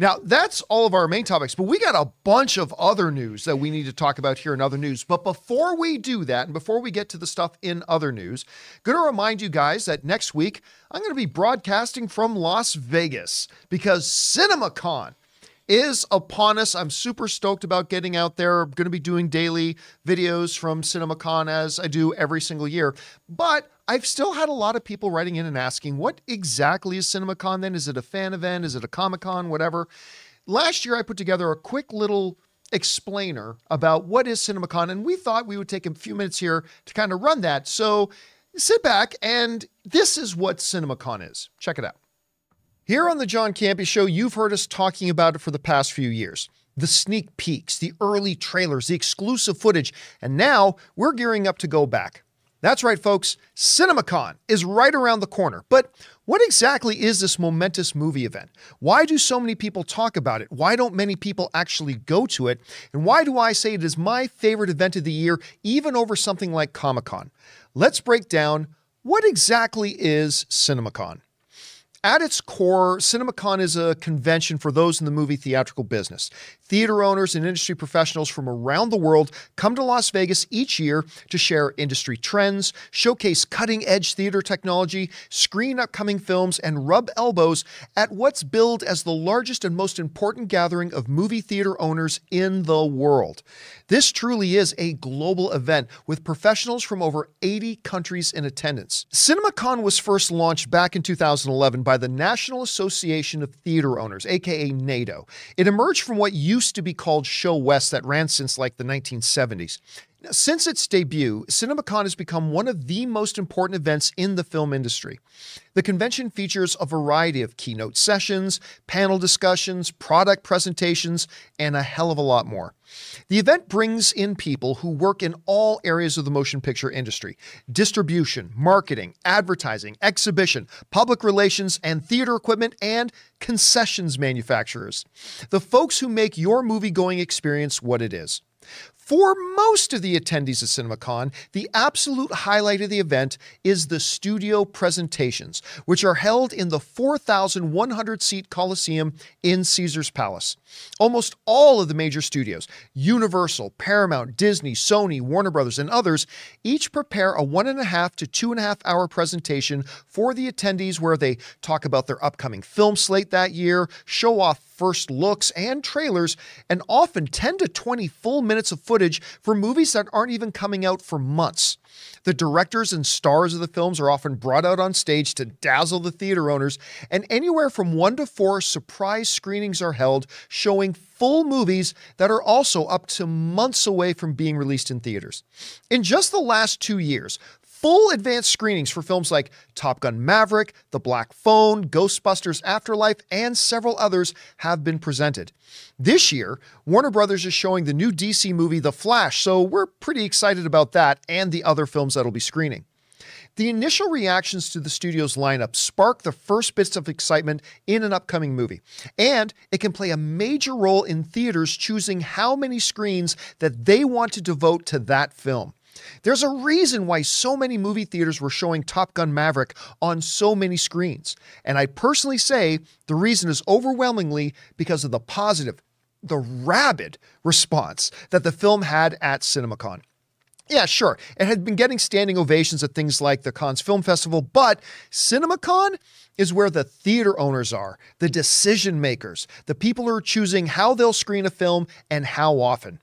Now, that's all of our main topics, but we got a bunch of other news that we need to talk about here in other news. But before we do that, and before we get to the stuff in other news, going to remind you guys that next week, I'm going to be broadcasting from Las Vegas because CinemaCon is upon us. I'm super stoked about getting out there. I'm going to be doing daily videos from CinemaCon as I do every single year. But I've still had a lot of people writing in and asking, what exactly is CinemaCon then? Is it a fan event? Is it a Comic-Con? Whatever. Last year, I put together a quick little explainer about what is CinemaCon, and we thought we would take a few minutes here to kind of run that. So sit back, and this is what CinemaCon is. Check it out. Here on the John Campea Show, you've heard us talking about it for the past few years. The sneak peeks, the early trailers, the exclusive footage, and now we're gearing up to go back. That's right, folks. CinemaCon is right around the corner. But what exactly is this momentous movie event? Why do so many people talk about it? Why don't many people actually go to it? And why do I say it is my favorite event of the year, even over something like Comic-Con? Let's break down, what exactly is CinemaCon? At its core, CinemaCon is a convention for those in the movie theatrical business. Theater owners and industry professionals from around the world come to Las Vegas each year to share industry trends, showcase cutting-edge theater technology, screen upcoming films, and rub elbows at what's billed as the largest and most important gathering of movie theater owners in the world. This truly is a global event with professionals from over eighty countries in attendance. CinemaCon was first launched back in two thousand eleven by by the National Association of Theater Owners, aka NATO. It emerged from what used to be called Show West that ran since like the nineteen seventies. Now, since its debut, CinemaCon has become one of the most important events in the film industry. The convention features a variety of keynote sessions, panel discussions, product presentations, and a hell of a lot more. The event brings in people who work in all areas of the motion picture industry: distribution, marketing, advertising, exhibition, public relations and theater equipment, and concessions manufacturers. The folks who make your movie-going experience what it is. For most of the attendees of CinemaCon, the absolute highlight of the event is the studio presentations, which are held in the four thousand one hundred seat Coliseum in Caesar's Palace. Almost all of the major studios, Universal, Paramount, Disney, Sony, Warner Brothers, and others, each prepare a one and a half to two and a half hour presentation for the attendees where they talk about their upcoming film slate that year, show off first looks and trailers, and often ten to twenty full minutes of footage for movies that aren't even coming out for months. The directors and stars of the films are often brought out on stage to dazzle the theater owners, and anywhere from one to four surprise screenings are held, showing full movies that are also up to months away from being released in theaters. In just the last two years, full advanced screenings for films like Top Gun Maverick, The Black Phone, Ghostbusters Afterlife, and several others have been presented. This year, Warner Brothers is showing the new D C movie The Flash, so we're pretty excited about that and the other films that'll be screening. The initial reactions to the studio's lineup spark the first bits of excitement in an upcoming movie, and it can play a major role in theaters choosing how many screens that they want to devote to that film. There's a reason why so many movie theaters were showing Top Gun Maverick on so many screens, and I personally say the reason is overwhelmingly because of the positive, the rabid response that the film had at CinemaCon. Yeah, sure, it had been getting standing ovations at things like the Cannes Film Festival, but CinemaCon is where the theater owners are, the decision makers, the people who are choosing how they'll screen a film and how often.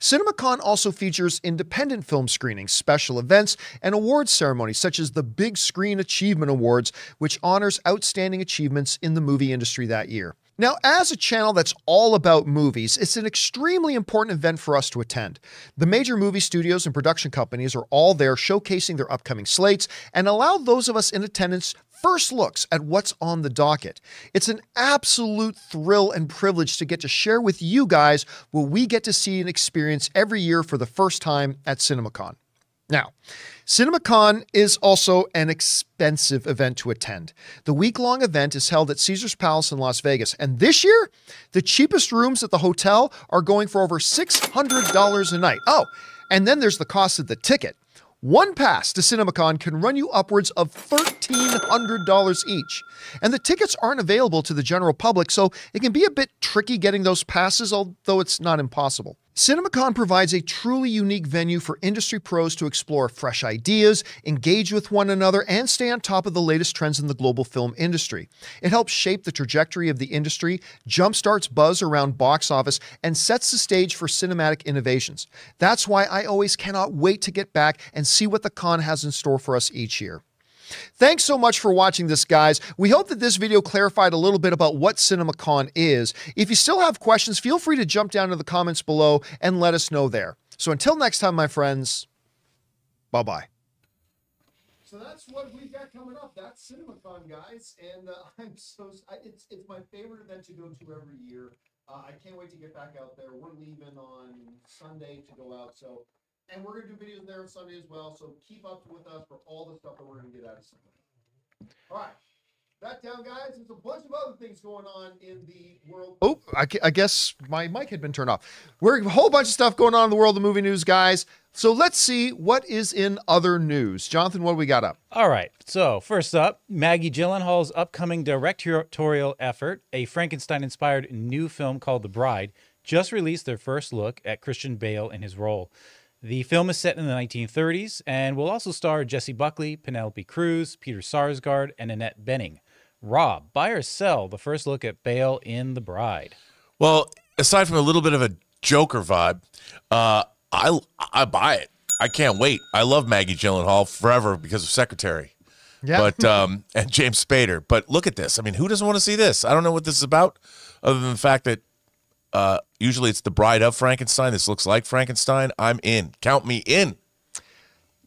CinemaCon also features independent film screenings, special events, and awards ceremonies such as the Big Screen Achievement Awards, which honors outstanding achievements in the movie industry that year. Now, as a channel that's all about movies, it's an extremely important event for us to attend. The major movie studios and production companies are all there showcasing their upcoming slates and allow those of us in attendance first looks at what's on the docket. It's an absolute thrill and privilege to get to share with you guys what we get to see and experience every year for the first time at CinemaCon. Now, CinemaCon is also an expensive event to attend. The week-long event is held at Caesars Palace in Las Vegas, and this year, the cheapest rooms at the hotel are going for over six hundred dollars a night. Oh, and then there's the cost of the ticket. One pass to CinemaCon can run you upwards of thirteen hundred dollars each. And the tickets aren't available to the general public, so it can be a bit tricky getting those passes, although it's not impossible. CinemaCon provides a truly unique venue for industry pros to explore fresh ideas, engage with one another, and stay on top of the latest trends in the global film industry. It helps shape the trajectory of the industry, jumpstarts buzz around box office, and sets the stage for cinematic innovations. That's why I always cannot wait to get back and see what the con has in store for us each year. Thanks so much for watching this, guys. We hope that this video clarified a little bit about what CinemaCon is. If you still have questions, feel free to jump down to the comments below and let us know there. So until next time, my friends, bye-bye. So that's what we've got coming up. That's CinemaCon, guys. And uh, I'm so, I, it's, it's my favorite event to go to every year. Uh, I can't wait to get back out there. We're leaving on Sunday to go out, so... And we're going to do videos there on Sunday as well, so keep up with us for all the stuff that we're going to get out of Sunday. All right. That down, guys. There's a bunch of other things going on in the world. Oh, I, I guess my mic had been turned off. We're a whole bunch of stuff going on in the world of movie news, guys. So let's see what is in other news. Jonathan, what do we got up? All right. So first up, Maggie Gyllenhaal's upcoming directorial effort, a Frankenstein-inspired new film called The Bride, just released their first look at Christian Bale in his role. The film is set in the nineteen thirties and will also star Jesse Buckley, Penelope Cruz, Peter Sarsgaard, and Annette Bening. Rob, buy or sell the first look at Bale in The Bride? Well, aside from a little bit of a Joker vibe, uh, I, I buy it. I can't wait. I love Maggie Gyllenhaal forever because of Secretary, yeah. but um, and James Spader. But look at this. I mean, who doesn't want to see this? I don't know what this is about other than the fact that Uh, usually it's The Bride of Frankenstein. This looks like Frankenstein. I'm in. Count me in.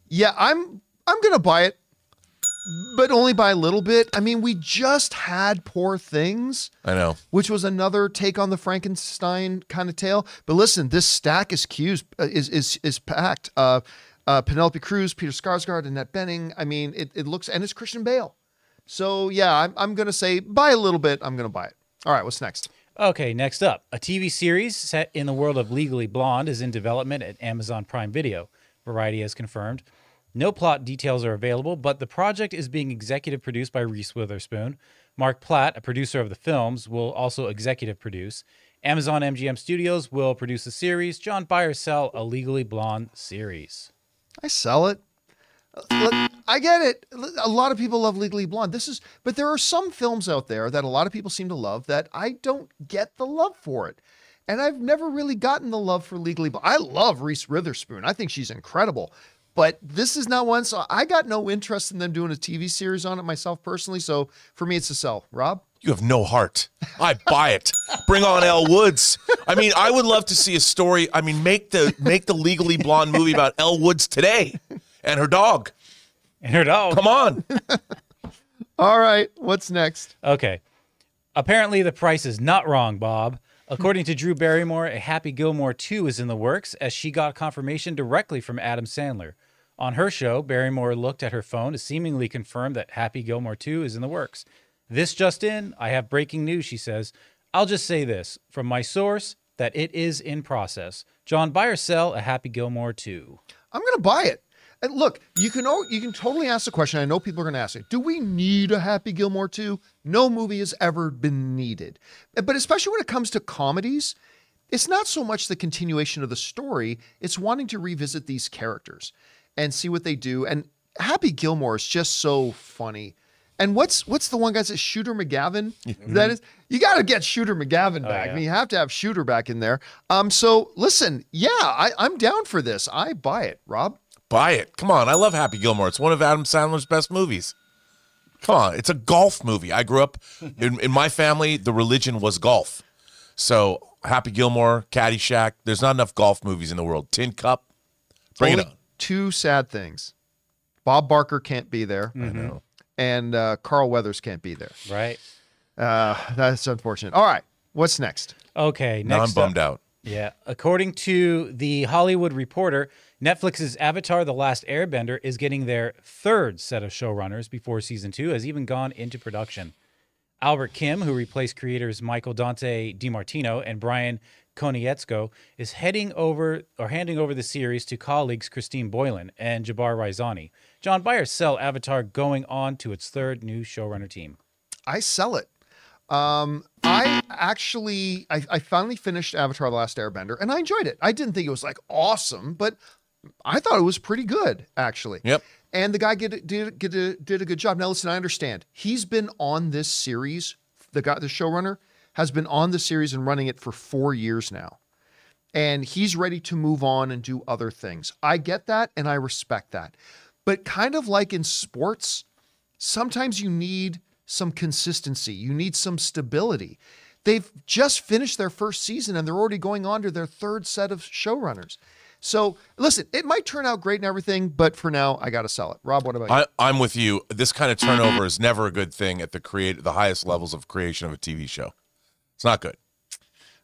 Yeah, I'm I'm going to buy it, but only by a little bit. I mean, we just had Poor Things. I know. Which was another take on the Frankenstein kind of tale. But listen, this stack is cues, is, is, is packed. Uh, uh, Penelope Cruz, Peter Skarsgård, Annette Bening. I mean, it, it looks, and it's Christian Bale. So yeah, I'm, I'm going to say buy a little bit. I'm going to buy it. All right, what's next? Okay, next up, a T V series set in the world of Legally Blonde is in development at Amazon Prime Video, Variety has confirmed. No plot details are available, but the project is being executive produced by Reese Witherspoon. Mark Platt, a producer of the films, will also executive produce. Amazon M G M Studios will produce the series. John, buy or sell a Legally Blonde series? I sell it. Look, I get it. A lot of people love Legally Blonde. This is, but there are some films out there that a lot of people seem to love that I don't get the love for it. And I've never really gotten the love for Legally Blonde. I love Reese Witherspoon. I think she's incredible. But this is not one, so I got no interest in them doing a T V series on it myself personally. So for me, it's a sell. Rob? You have no heart. I buy it. Bring on Elle Woods. I mean, I would love to see a story. I mean, make the make the Legally Blonde movie about Elle Woods today and her dog. And her dog. Come on. All right. What's next? Okay. Apparently, the price is not wrong, Bob. According to Drew Barrymore, a Happy Gilmore two is in the works as she got confirmation directly from Adam Sandler. On her show, Barrymore looked at her phone to seemingly confirm that Happy Gilmore two is in the works. This just in, I have breaking news, she says. I'll just say this, from my source, that it is in process. John, buy or sell a Happy Gilmore two? I'm going to buy it. And look, you can you can totally ask the question. I know people are going to ask it. Do we need a Happy Gilmore two? No movie has ever been needed. But especially when it comes to comedies, it's not so much the continuation of the story. It's wanting to revisit these characters and see what they do. And Happy Gilmore is just so funny. And what's what's the one guy that's Shooter McGavin? That is, you got to get Shooter McGavin back. Oh, yeah. I mean, you have to have Shooter back in there. Um. So listen, yeah, I, I'm down for this. I buy it, Rob. Buy it. Come on. I love Happy Gilmore. It's one of Adam Sandler's best movies. Come on. It's a golf movie. I grew up in, in my family, the religion was golf. So Happy Gilmore, Caddyshack. There's not enough golf movies in the world. Tin Cup. Bring Only it on. Two sad things. Bob Barker can't be there. Mm-hmm. I know. And uh, Carl Weathers can't be there. Right. Uh, that's unfortunate. All right. What's next? Okay. Next now I'm bummed up. out. Yeah. According to The Hollywood Reporter, Netflix's Avatar The Last Airbender is getting their third set of showrunners before season two has even gone into production. Albert Kim, who replaced creators Michael Dante DiMartino and Brian Konietzko, is heading over or handing over the series to colleagues Christine Boylan and Jabbar Raizani. John, buy or sell Avatar going on to its third new showrunner team? I sell it. Um, I actually, I, I finally finished Avatar The Last Airbender and I enjoyed it. I didn't think it was like awesome, but I thought it was pretty good actually. Yep. And the guy did, did, did, did a good job. Now listen, I understand he's been on this series. The guy, the showrunner has been on the series and running it for four years now. And he's ready to move on and do other things. I get that. And I respect that, but kind of like in sports, sometimes you need some consistency. You need some stability. They've just finished their first season and they're already going on to their third set of showrunners. So listen, it might turn out great and everything, but for now I got to sell it. Rob, what about you? I, I'm with you. This kind of turnover is never a good thing at the create the highest levels of creation of a T V show. It's not good.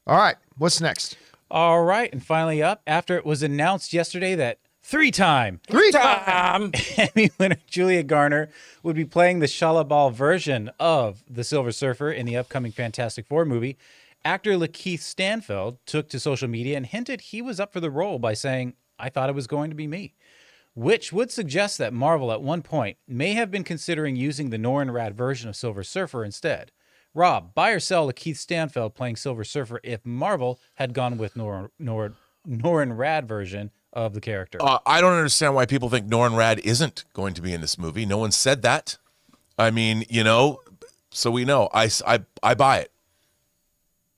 All right. What's next? All right. And finally up, after it was announced yesterday that Three-time, three-time Emmy winner Julia Garner would be playing the Shalla-Bal version of the Silver Surfer in the upcoming Fantastic Four movie, actor Lakeith Stanfield took to social media and hinted he was up for the role by saying, "I thought it was going to be me," which would suggest that Marvel at one point may have been considering using the Norinrad version of Silver Surfer instead. Rob, buy or sell Lakeith Stanfield playing Silver Surfer if Marvel had gone with Nor Nor Norinrad version of the character? Uh, I don't understand why people think Norinrad isn't going to be in this movie. No one said that. I mean, you know, so we know. I, I, I buy it.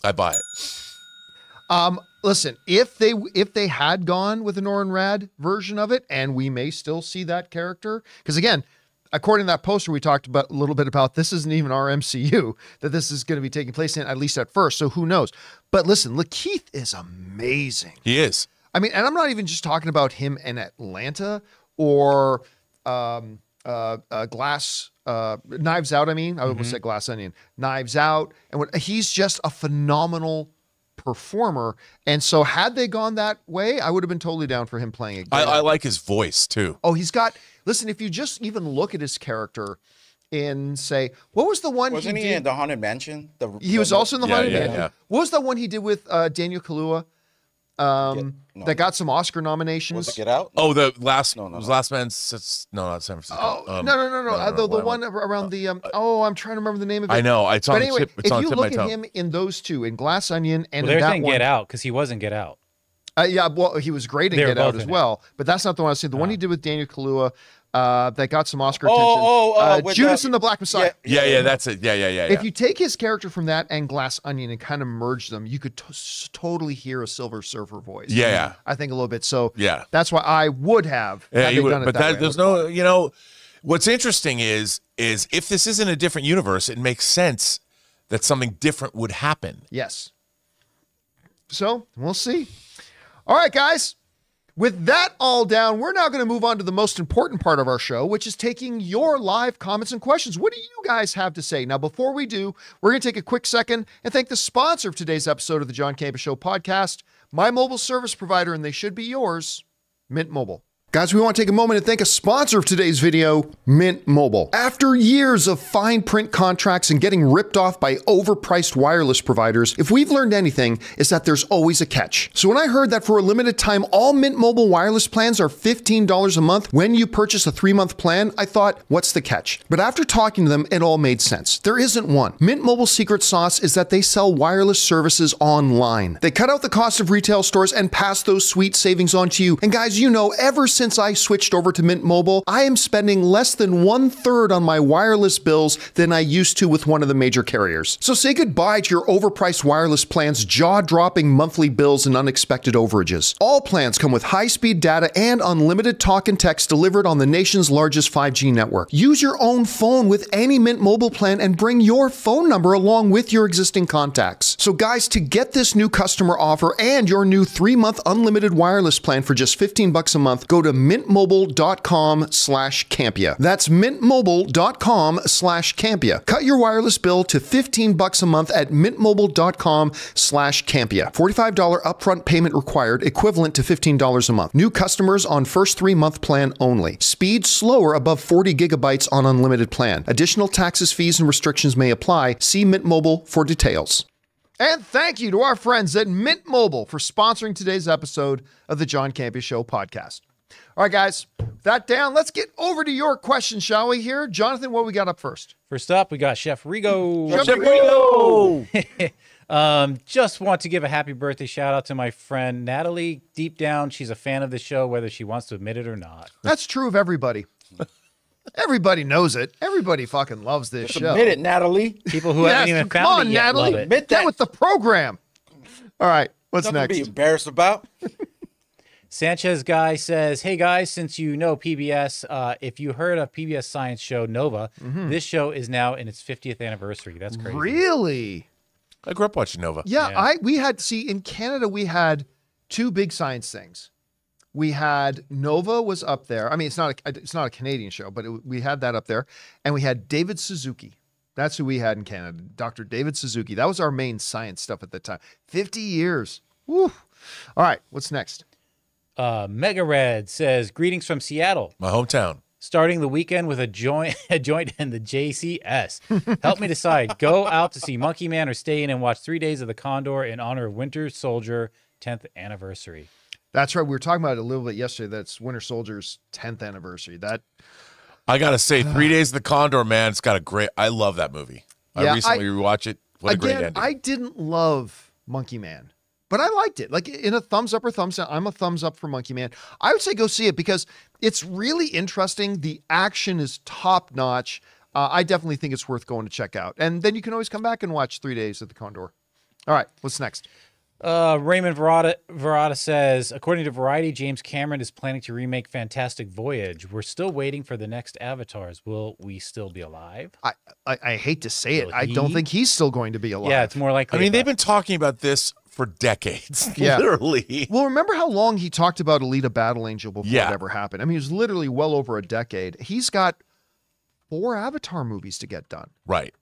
I buy it. Um, listen, if they if they had gone with the Norinrad version of it, and we may still see that character, because again, according to that poster we talked about a little bit about, this isn't even our M C U that this is going to be taking place in, at least at first, so who knows. But listen, Lakeith is amazing. He is. I mean, and I'm not even just talking about him in Atlanta or um, uh, uh, Glass, uh, Knives Out, I mean. I almost mm-hmm. said Glass Onion. Knives Out. And what, he's just a phenomenal performer. And so had they gone that way, I would have been totally down for him playing again. I, I like his voice, too. Oh, he's got... Listen, if you just even look at his character in, say, what was the one Wasn't he, he did? in the Haunted Mansion? The, he was the, also in the yeah, Haunted yeah, Mansion. Yeah. What was the one he did with uh, Daniel Kaluuya? Um, Get, no, that got some Oscar nominations. Was it Get Out? No. Oh, the last no, no, was no. Last Man. No, not San Francisco. Oh, um, no, no, no, no. no, no, no the the one around uh, the. Um, uh, oh, I'm trying to remember the name of it. I know. It's on but anyway, tip, it's if on you tip look at tongue. him in those two, in Glass Onion and well, in that one, they're Get Out because he wasn't Get Out. Uh, yeah, well, he was great in Get Out as well, it. but that's not the one I seen. The uh, one he did with Daniel Kaluuya uh, that got some Oscar oh, attention. Oh, uh, uh, Judas that, and the Black Messiah. Yeah, yeah, yeah, that's it. Yeah, yeah, yeah. If yeah. you take his character from that and Glass Onion and kind of merge them, you could t totally hear a Silver Surfer voice. Yeah, yeah, I think a little bit. So yeah, that's why I would have. Yeah, you would, done it but that that, there's no, you know, what's interesting is is if this isn't a different universe, it makes sense that something different would happen. Yes. So we'll see. All right, guys, with that all down, we're now going to move on to the most important part of our show, which is taking your live comments and questions. What do you guys have to say? Now, before we do, we're going to take a quick second and thank the sponsor of today's episode of the John Campea Show podcast, my mobile service provider, and they should be yours, Mint Mobile. Guys, we want to take a moment and thank a sponsor of today's video, Mint Mobile. After years of fine print contracts and getting ripped off by overpriced wireless providers, if we've learned anything, it's that there's always a catch. So when I heard that for a limited time, all Mint Mobile wireless plans are fifteen dollars a month when you purchase a three-month plan, I thought, what's the catch? But after talking to them, it all made sense. There isn't one. Mint Mobile's secret sauce is that they sell wireless services online. They cut out the cost of retail stores and pass those sweet savings on to you. And guys, you know, ever since Since I switched over to Mint Mobile, I am spending less than one third on my wireless bills than I used to with one of the major carriers. So say goodbye to your overpriced wireless plans, jaw-dropping monthly bills, and unexpected overages. All plans come with high-speed data and unlimited talk and text delivered on the nation's largest five G network. Use your own phone with any Mint Mobile plan and bring your phone number along with your existing contacts. So guys, to get this new customer offer and your new three-month unlimited wireless plan for just fifteen bucks a month, go to mintmobile.com slash Campea. That's mintmobile.com slash Campea. Cut your wireless bill to fifteen bucks a month at mintmobile.com slash Campea. forty-five dollars upfront payment required, equivalent to fifteen dollars a month. New customers on first three-month plan only. Speed slower above forty gigabytes on unlimited plan. Additional taxes, fees, and restrictions may apply. See Mint Mobile for details. And thank you to our friends at Mint Mobile for sponsoring today's episode of the John Campea Show podcast. All right, guys, with that down, let's get over to your questions, shall we, here? Jonathan, what we got up first? First up, we got Chef Rigo. Chef, Chef Rigo! Rigo. um, just want to give a happy birthday shout-out to my friend Natalie. Deep down, she's a fan of the show, whether she wants to admit it or not. That's true of everybody. Everybody knows it. Everybody fucking loves this just show. Admit it, Natalie. People who yes, haven't even found on, it yet Natalie. love it. Admit that. Get with the program. All right, what's Something next? to be embarrassed about. Sanchez Guy says, hey, guys, since you know P B S, uh, if you heard of P B S science show Nova, mm-hmm. this show is now in its fiftieth anniversary. That's crazy. Really? I grew up watching Nova. Yeah, yeah. I we had, see, in Canada, we had two big science things. We had Nova was up there. I mean, it's not a, it's not a Canadian show, but it, we had that up there. And we had David Suzuki. That's who we had in Canada, Doctor David Suzuki. That was our main science stuff at the time. fifty years. Woo. All right, what's next? Uh, Mega Red says, greetings from Seattle. My hometown. Starting the weekend with a joint a joint in the J C S. Help me decide. Go out to see Monkey Man or stay in and watch three days of The Condor in honor of Winter Soldier tenth anniversary. That's right. We were talking about it a little bit yesterday. That's Winter Soldier's tenth anniversary. That I got to say, three days of The Condor, man, it's got a great, I love that movie. Yeah, I recently I, rewatched it. What again, a great ending. I didn't love Monkey Man. But I liked it. Like, in a thumbs up or thumbs down, I'm a thumbs up for Monkey Man. I would say go see it because it's really interesting. The action is top notch. Uh, I definitely think it's worth going to check out. And then you can always come back and watch Three Days at the Condor. All right, what's next? Uh, Raymond Verada, Verada says, according to Variety, James Cameron is planning to remake Fantastic Voyage. We're still waiting for the next Avatars. Will we still be alive? I, I, I hate to say Will it. He? I don't think he's still going to be alive. Yeah, it's more likely. I mean, they've been talking about this for decades, yeah. literally. Well, remember how long he talked about Alita Battle Angel before yeah. it ever happened? I mean, it was literally well over a decade. He's got four Avatar movies to get done. Right.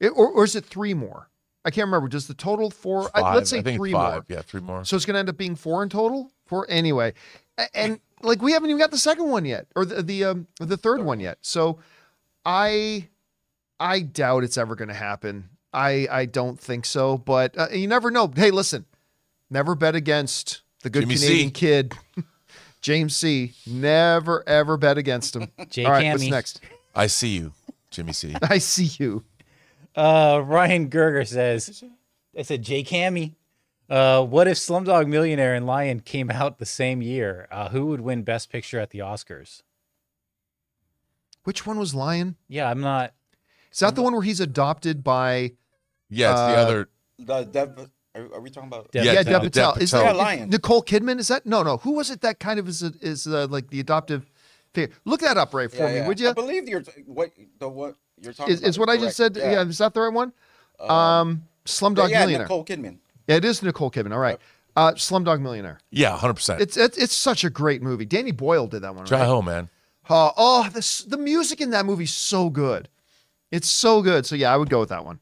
It, or, or is it three more? I can't remember. Does the total four? Five, I, let's say I think three five. more. Yeah, three more. So it's going to end up being four in total? Four? Anyway. And, like, we haven't even got the second one yet, or the the, um, the third one yet. So I I doubt it's ever going to happen. I, I don't think so, but uh, you never know. Hey, listen, never bet against the good Jimmy Canadian C. kid, James C. Never, ever bet against him. Jay All right, Cammy. What's next? I see you, Jimmy C. I see you. Uh, Ryan Gerger says, I said, Jay Cammy. Uh, what if Slumdog Millionaire and Lion came out the same year? Uh, who would win Best Picture at the Oscars? Which one was Lion? Yeah, I'm not. Is that I'm the not... one where he's adopted by? Yeah, it's uh, the other. The Dev, are, are we talking about? Dev yeah, Patel. Dev Patel. Is that yeah, Lion? Nicole Kidman? Is that? No, no. Who was it that kind of is a, is a, like the adoptive figure? Look that up right for yeah, me, yeah. would you? I believe you're what the what you're talking. Is, about is what I correct. just said? Yeah. yeah, is that the right one? Uh, um, Slumdog yeah, Millionaire. Yeah, Nicole Kidman. Yeah, it is Nicole Kidman. All right. Uh, Slumdog Millionaire. Yeah, one hundred percent. It's, it's it's such a great movie. Danny Boyle did that one. Try right? home, man. Uh, oh, this, the music in that movie is so good. It's so good. So, yeah, I would go with that one.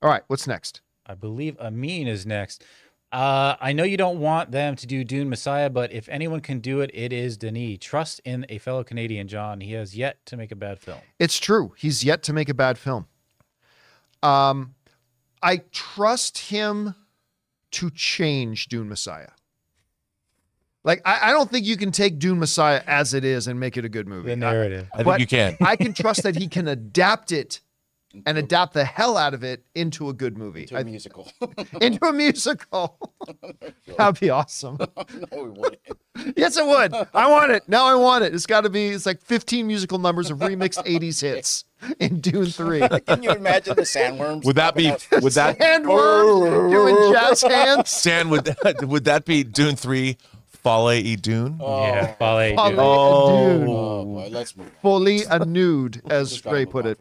All right, what's next? I believe Amin is next. Uh, I know you don't want them to do Dune Messiah, but if anyone can do it, it is Denis. Trust in a fellow Canadian, John. He has yet to make a bad film. It's true. He's yet to make a bad film. Um, I trust him to change Dune Messiah. Like, I, I don't think you can take Dune Messiah as it is and make it a good movie. The narrative. I, I think you can. I can trust that he can adapt it and adapt the hell out of it into a good movie. Into a I, musical. Into a musical. That'd be awesome. No, it wouldn't. Yes, it would. I want it. Now I want it. It's got to be, it's like fifteen musical numbers of remixed eighties hits in Dune three. Can you imagine the sandworms? Would that be, would that sandworms doing jazz hands? Sand, would that, would that be Dune three? Folly e Dune? Oh. Yeah, Folly e Dune. Oh, let's move on. Folly a nude, as Ray put it.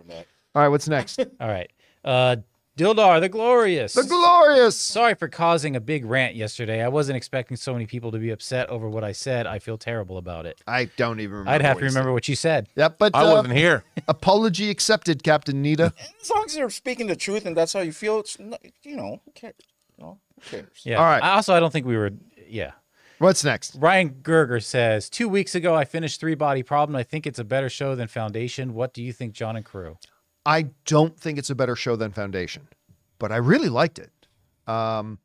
All right, what's next? All right. Uh, Dildar, the Glorious. The Glorious! Sorry for causing a big rant yesterday. I wasn't expecting so many people to be upset over what I said. I feel terrible about it. I don't even remember. I'd have to remember what you said. Yep, but I uh, wasn't here. Apology accepted, Captain Nita. As long as you're speaking the truth and that's how you feel, it's, you know, who cares? No, who cares? Yeah. All right. I also, I don't think we were, yeah. What's next? Ryan Gerger says, two weeks ago, I finished Three Body Problem. I think it's a better show than Foundation. What do you think, John and crew? I don't think it's a better show than Foundation, but I really liked it. Um,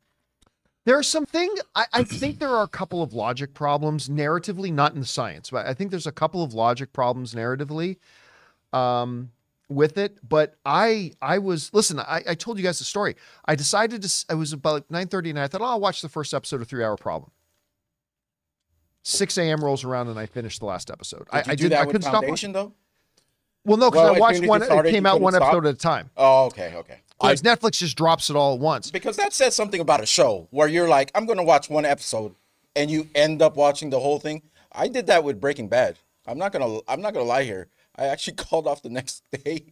there are some things, I, I think there are a couple of logic problems, narratively, not in the science, but I think there's a couple of logic problems narratively um, with it. But I I was, listen, I, I told you guys the story. I decided to, it was about nine thirty and I thought, oh, I'll watch the first episode of Three Hour Problem. six a m rolls around and I finished the last episode. Did I, I did that I couldn't stop watching though. Well, no, because well, I watched one. Started, it came out one stop? episode at a time. Oh, okay, okay. Because Netflix just drops it all at once. Because that says something about a show where you're like, I'm going to watch one episode, and you end up watching the whole thing. I did that with Breaking Bad. I'm not gonna. I'm not gonna lie here. I actually called off the next day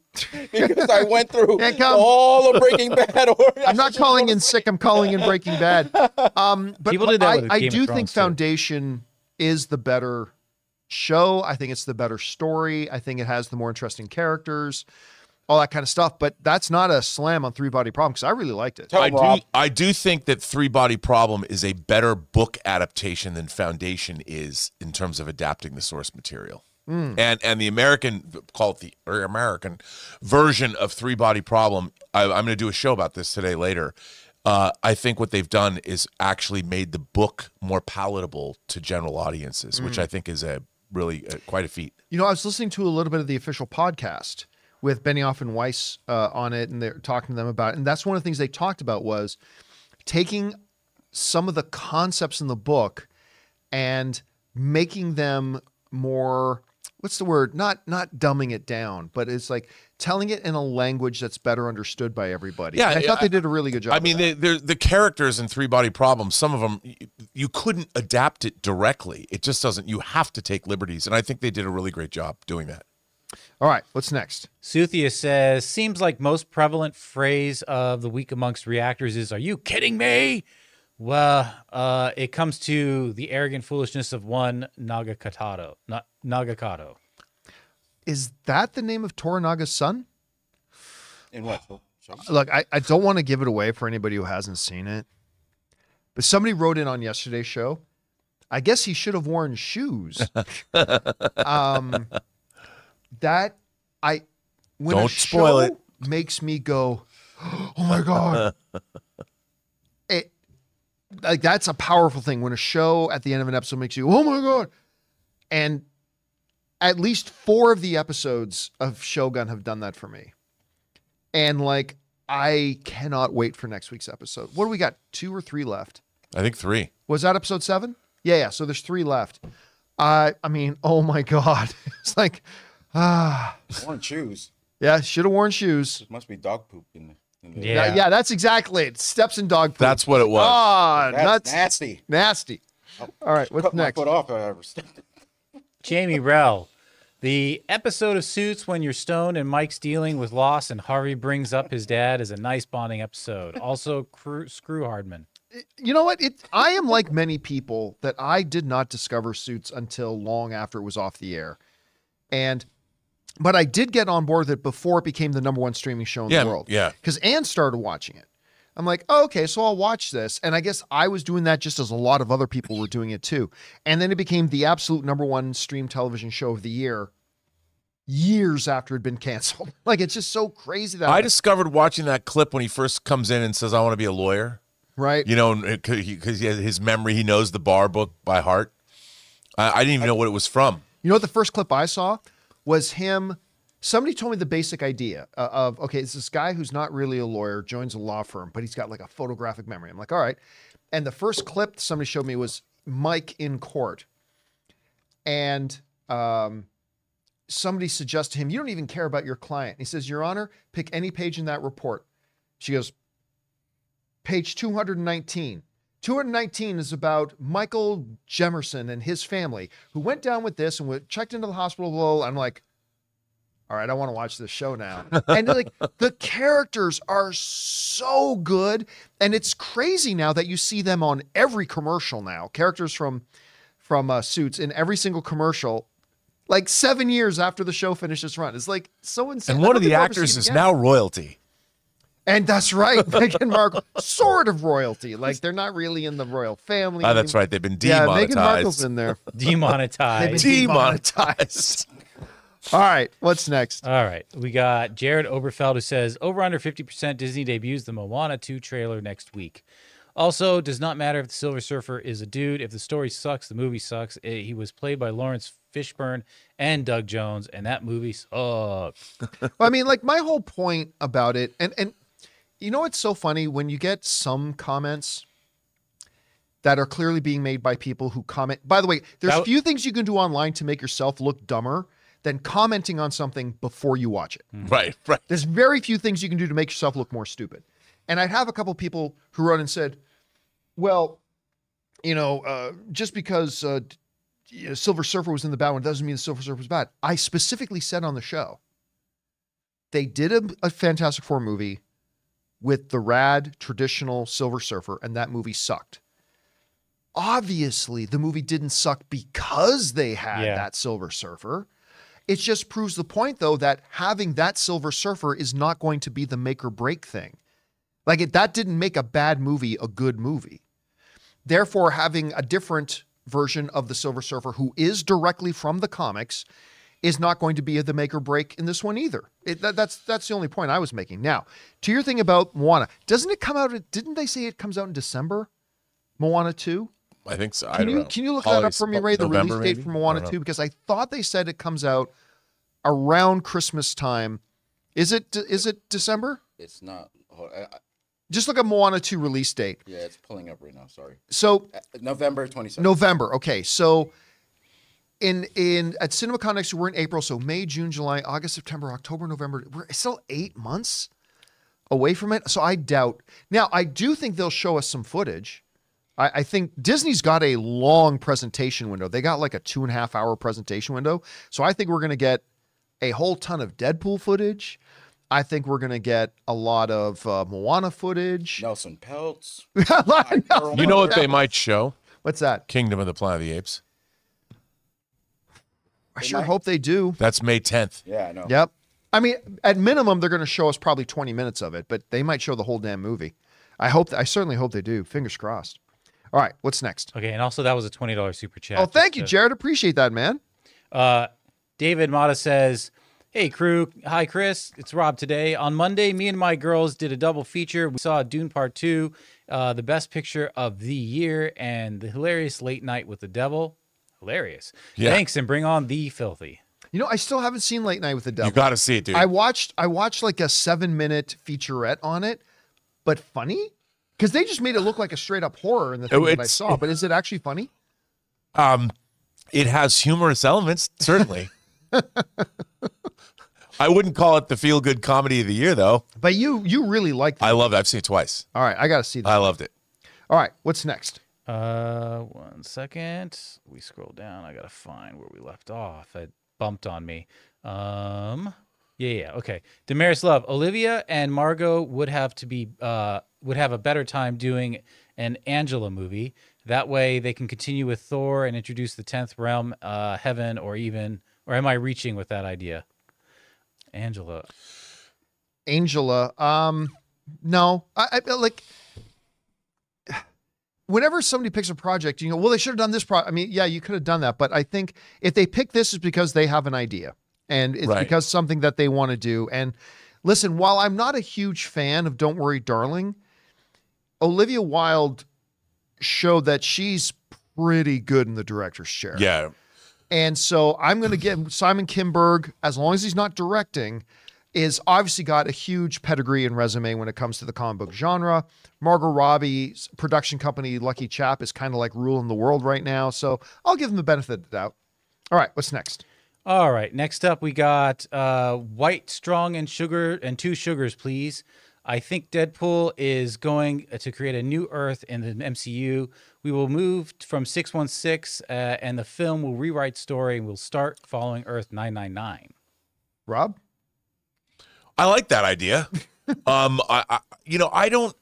because I went through all of Breaking Bad. Or I'm not calling in sick. I'm calling in Breaking Bad. Um, but People did that I, with I Game do of Thrones think too. Foundation is the better show. I think it's the better story. I think it has the more interesting characters, all that kind of stuff. But that's not a slam on Three Body Problem because I really liked it. I do, I do think that Three Body Problem is a better book adaptation than Foundation is in terms of adapting the source material. Mm. And and the American, call it the or American version of Three Body Problem, I, I'm going to do a show about this today later. Uh, I think what they've done is actually made the book more palatable to general audiences, mm. which I think is a really uh, quite a feat. You know, I was listening to a little bit of the official podcast with Benioff and Weiss uh, on it, and they're talking to them about it. And that's one of the things they talked about was taking some of the concepts in the book and making them more, what's the word? Not not dumbing it down, but it's like telling it in a language that's better understood by everybody. Yeah, and I thought I, they did a really good job. I mean, they, they're, the characters in Three Body Problem, some of them, you, you couldn't adapt it directly. It just doesn't. You have to take liberties, and I think they did a really great job doing that. All right, what's next? Suthia says, seems like most prevalent phrase of the week amongst reactors is, are you kidding me? Well, uh, it comes to the arrogant foolishness of one Nagakato. Na Nagakato. Is that the name of Toranaga's son? In what? Look, I, I don't want to give it away for anybody who hasn't seen it. But somebody wrote in on yesterday's show, I guess he should have worn shoes. um, that, I... When don't spoil show, it. makes me go, oh my God. It, like, that's a powerful thing when a show at the end of an episode makes you, oh my God. And at least four of the episodes of Shogun have done that for me. And like, I cannot wait for next week's episode. What do we got? Two or three left? I think three. Was that episode seven? Yeah, yeah. So there's three left. I, uh, I mean, oh my God. It's like, ah. Worn shoes. Yeah, should have worn shoes. It must be dog poop in there. Yeah. yeah, yeah, that's exactly it. Steps and dog poop. That's what it was. Ah, oh, that's nasty. Nasty. I'll, all right, what's next? Put off. I ever stepped. Jamie Rell, the episode of Suits when you're stoned and Mike's dealing with loss and Harvey brings up his dad is a nice bonding episode. Also, cr screw Hardman. You know what? It. I am like many people that I did not discover Suits until long after it was off the air, and. But I did get on board with it before it became the number one streaming show in yeah, the world. Yeah. Because Ann started watching it. I'm like, oh, okay, so I'll watch this. And I guess I was doing that just as a lot of other people were doing it too. And then it became the absolute number one stream television show of the year years after it had been canceled. Like, it's just so crazy that I, I discovered watching that clip when he first comes in and says, I want to be a lawyer. Right. You know, because his memory, he knows the bar book by heart. I, I didn't even I, know what it was from. You know what the first clip I saw? Was him, somebody told me the basic idea of, okay, it's this guy who's not really a lawyer, joins a law firm, but he's got like a photographic memory. I'm like, all right. And the first clip somebody showed me was Mike in court. And um, somebody suggests to him, you don't even care about your client. And he says, Your Honor, pick any page in that report. She goes, page two hundred nineteen. two hundred nineteen is about Michael Jemerson and his family who went down with this and were checked into the hospital. Below. I'm like, all right, I want to watch this show now. And like the characters are so good. And it's crazy now that you see them on every commercial now. Characters from, from uh, Suits in every single commercial, like seven years after the show finishes run. It's like so insane. And one of the actors is now royalty. And that's right, Meghan Markle, sort of royalty. Like, they're not really in the royal family. Oh, that's right. They've been demonetized. Yeah, Meghan Markle's in there. Demonetized. Demonetized. All right, what's next? All right, we got Jared Oberfeld who says, over under fifty percent Disney debuts the Moana two trailer next week. Also, does not matter if the Silver Surfer is a dude. If the story sucks, the movie sucks. He was played by Lawrence Fishburne and Doug Jones, and that movie sucked. Well, I mean, like, my whole point about it, and and... you know what's so funny? When you get some comments that are clearly being made by people who comment. By the way, there's that few things you can do online to make yourself look dumber than commenting on something before you watch it. Right, right. There's very few things you can do to make yourself look more stupid. And I'd have a couple people who wrote and said, well, you know, uh, just because uh, you know, Silver Surfer was in the bad one doesn't mean the Silver Surfer was bad. I specifically said on the show, they did a, a Fantastic Four movie with the rad traditional Silver Surfer, and that movie sucked. Obviously, the movie didn't suck because they had yeah. that Silver Surfer. It just proves the point, though, that having that Silver Surfer is not going to be the make or break thing. Like, it, that didn't make a bad movie a good movie. Therefore, having a different version of the Silver Surfer who is directly from the comics is not going to be the make or break in this one either. It, that, that's that's the only point I was making. Now, to your thing about Moana, doesn't it come out, didn't they say it comes out in December? Moana two? I think so. Can, I don't you, know. Can you look Holly's that up for me, Ray, the November, release date maybe? For Moana two? Because I thought they said it comes out around Christmas time. Is it is it December? It's not. I, I, Just look at Moana two release date. Yeah, it's pulling up right now, sorry. So uh, November twenty-seventh. November, okay. So... In in at CinemaCon next, we're in April, so May, June, July, August, September, October, November. We're still eight months away from it, so I doubt. Now, I do think they'll show us some footage. I, I think Disney's got a long presentation window. They got like a two and a half hour presentation window, so I think we're going to get a whole ton of Deadpool footage. I think we're going to get a lot of uh, Moana footage. Nelson Peltz. Nelson. You know what they might show? What's that? Kingdom of the Planet of the Apes. I sure hope they do. That's May tenth. Yeah, I know. Yep. I mean, at minimum, they're going to show us probably twenty minutes of it, but they might show the whole damn movie. I hope. I certainly hope they do. Fingers crossed. All right, what's next? Okay, and also that was a twenty dollar super chat. Oh, thank you, Jared. Appreciate that, man. Uh, David Mata says, Hey crew, hi Chris, it's Rob today. On Monday, me and my girls did a double feature. We saw Dune Part two, uh, the best picture of the year, and the hilarious Late Night with the Devil. Hilarious. Yeah. Thanks, and bring on the filthy. You know, I still haven't seen Late Night with the Devil. You got to see it, dude. I watched, I watched like a seven-minute featurette on it, but funny? Because they just made it look like a straight-up horror in the thing that I saw, but is it actually funny? Um, it has humorous elements, certainly. I wouldn't call it the feel-good comedy of the year, though. But you you really like that. I love it. I've seen it twice. All right. I got to see that. I loved it. All right. What's next? Uh, one second. We scroll down. I got to find where we left off. That bumped on me. Um, yeah, yeah. Okay. Damaris Love. Olivia and Margot would have to be uh, would have a better time doing an Angela movie. That way they can continue with Thor and introduce the tenth realm, uh, heaven, or even... Or am I reaching with that idea? Angela. Angela. Um, no, I, I like whenever somebody picks a project, you know, well, they should have done this project. I mean, yeah, you could have done that. But I think if they pick this, it's because they have an idea and it's right. because something that they want to do. And listen, while I'm not a huge fan of Don't Worry Darling, Olivia Wilde showed that she's pretty good in the director's chair. Yeah. And so I'm going to give Simon Kinberg, as long as he's not directing, is obviously got a huge pedigree and resume when it comes to the comic book genre. Margot Robbie's production company, Lucky Chap, is kind of like ruling the world right now. So I'll give him the benefit of the doubt. All right, what's next? All right, next up we got uh, White, Strong, and Sugar, and Two Sugars, Please. I think Deadpool is going to create a new Earth in the M C U. We will move from six one six, uh, and the film will rewrite story, and we'll start following Earth nine nine nine. Rob? I like that idea. um, I, I, you know, I don't,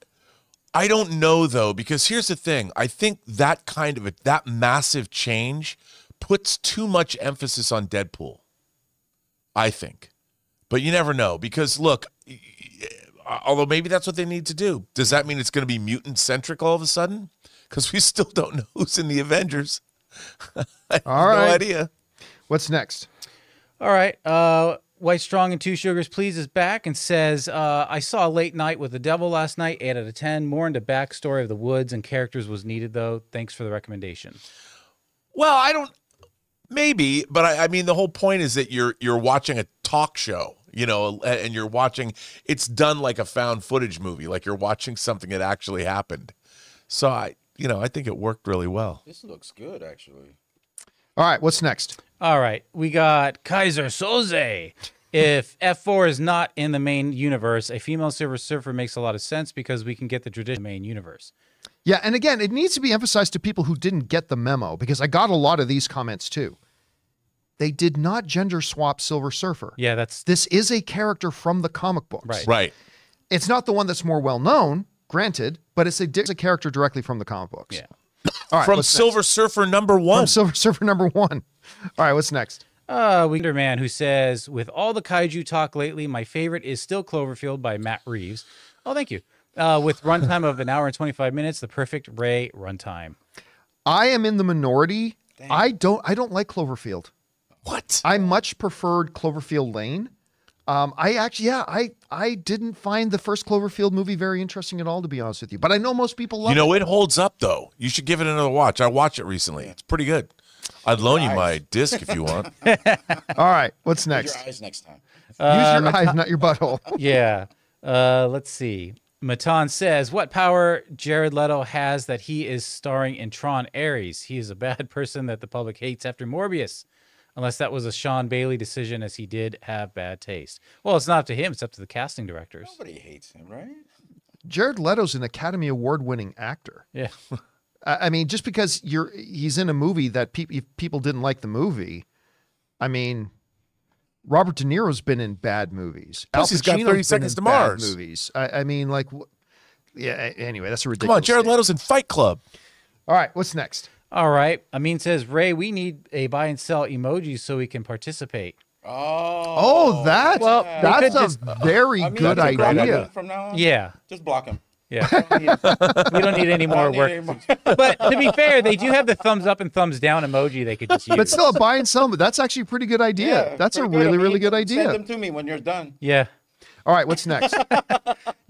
I don't know, though, because here's the thing. I think that kind of, a, that massive change puts too much emphasis on Deadpool, I think. But you never know, because, look... Although maybe that's what they need to do. Does that mean it's going to be mutant-centric all of a sudden? Because we still don't know who's in the Avengers. I have all right. no idea. What's next? All right. Uh, White, Strong, and Two Sugars, Please is back and says, uh, I saw Late Night with the Devil last night, eight out of ten. More into backstory of the woods and characters was needed, though. Thanks for the recommendation. Well, I don't... Maybe, but I, I mean, the whole point is that you're you're watching a talk show. You know, and you're watching, it's done like a found footage movie, like you're watching something that actually happened. So, I, you know, I think it worked really well. This looks good, actually. All right, what's next? All right, we got Kaiser Soze. If F four is not in the main universe, a female Silver Surfer makes a lot of sense because we can get the traditional main universe. Yeah, and again, it needs to be emphasized to people who didn't get the memo, because I got a lot of these comments too. They did not gender swap Silver Surfer. Yeah, that's... This is a character from the comic books. Right. Right. It's not the one that's more well-known, granted, but it's a, it's a character directly from the comic books. Yeah. All right, from Silver next? Surfer number one. From Silver Surfer number one. All right, what's next? Uh, Wonder Man, who says, with all the kaiju talk lately, my favorite is still Cloverfield by Matt Reeves. Oh, thank you. Uh, with runtime of an hour and twenty-five minutes, the perfect Ray runtime. I am in the minority. Dang. I don't. I don't like Cloverfield. What? I much preferred Cloverfield Lane. Um, I actually, yeah, I, I didn't find the first Cloverfield movie very interesting at all, to be honest with you. But I know most people love it. You know, it. it holds up, though. You should give it another watch. I watched it recently. It's pretty good. I'd loan your you eyes. my disc if you want. All right, what's next? Use your eyes next time. Uh, Use your eyes, not your butthole. Yeah. Uh, let's see. Matan says, what power Jared Leto has that he is starring in Tron Ares? He is a bad person that the public hates after Morbius. Unless that was a Sean Bailey decision, as he did have bad taste. Well, it's not up to him. It's up to the casting directors. Nobody hates him, right? Jared Leto's an Academy Award-winning actor. Yeah. I mean, just because you're he's in a movie that pe if people didn't like the movie, I mean, Robert De Niro's been in bad movies. Plus, he's got thirty seconds to Mars. Movies. I, I mean, like, yeah, anyway, that's a ridiculous Come on, Jared Leto's in Fight Club. All right, what's next? All right. Amin says, Ray, we need a buy and sell emoji so we can participate. Oh, oh that's well, that's a just, very I mean, good idea. From now on, yeah. Just block him. Yeah, we don't need, we don't need any more work. Any more. But to be fair, they do have the thumbs up and thumbs down emoji they could just use. But still, a buy and sell. That's actually a pretty good idea. Yeah, that's a really, good. really good idea. Send them to me when you're done. Yeah. All right, what's next?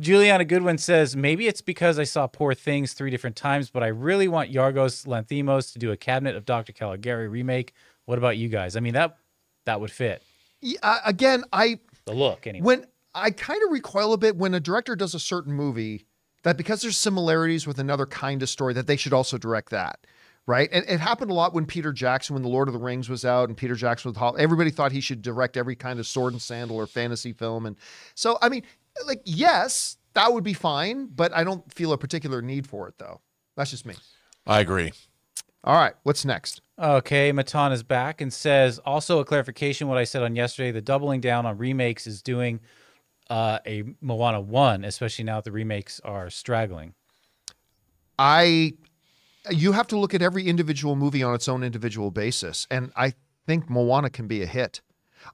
Juliana Goodwin says, maybe it's because I saw Poor Things three different times, but I really want Yorgos Lanthimos to do a Cabinet of Doctor Caligari remake. What about you guys? I mean, that that would fit. Yeah, again, I... The look, anyway. When I kind of recoil a bit when a director does a certain movie, that because there's similarities with another kind of story, that they should also direct that, right? And it happened a lot when Peter Jackson, when The Lord of the Rings was out and Peter Jackson was hot, everybody thought he should direct every kind of sword and sandal or fantasy film. And so, I mean, like, yes, that would be fine, but I don't feel a particular need for it, though. That's just me. I agree. All right, what's next? Okay, Matan is back and says, also a clarification what I said on yesterday, the doubling down on remakes is doing uh, a Moana one, especially now that the remakes are straggling. I... You have to look at every individual movie on its own individual basis. And I think Moana can be a hit.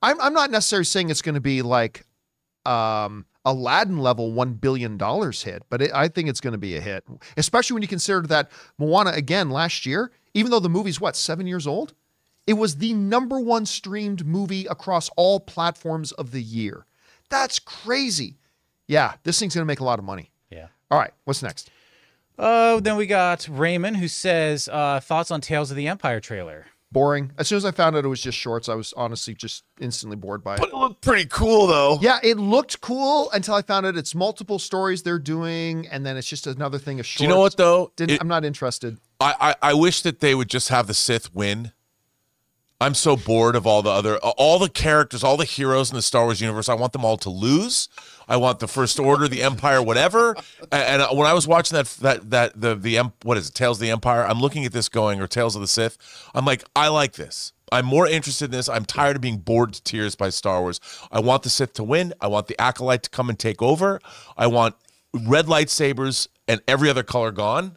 I'm, I'm not necessarily saying it's going to be like um, Aladdin level one billion dollar hit, but it, I think it's going to be a hit, especially when you consider that Moana, again, last year, even though the movie's, what, seven years old? It was the number one streamed movie across all platforms of the year. That's crazy. Yeah, this thing's going to make a lot of money. Yeah. All right, what's next? Oh, then we got Raymond, who says, uh, thoughts on Tales of the Empire trailer. Boring. As soon as I found out it was just shorts, I was honestly just instantly bored by it. But it looked pretty cool, though. Yeah, it looked cool until I found out it's multiple stories they're doing, and then it's just another thing of shorts. Do you know what, though? Didn't, it, I'm not interested. I, I, I wish that they would just have the Sith win. I'm so bored of all the other, all the characters, all the heroes in the Star Wars universe. I want them all to lose. I want the First Order, the Empire, whatever. And, and when I was watching that, that, that the the what is it, Tales of the Empire? I'm looking at this going, or Tales of the Sith. I'm like, I like this. I'm more interested in this. I'm tired of being bored to tears by Star Wars. I want the Sith to win. I want the Acolyte to come and take over. I want red lightsabers and every other color gone.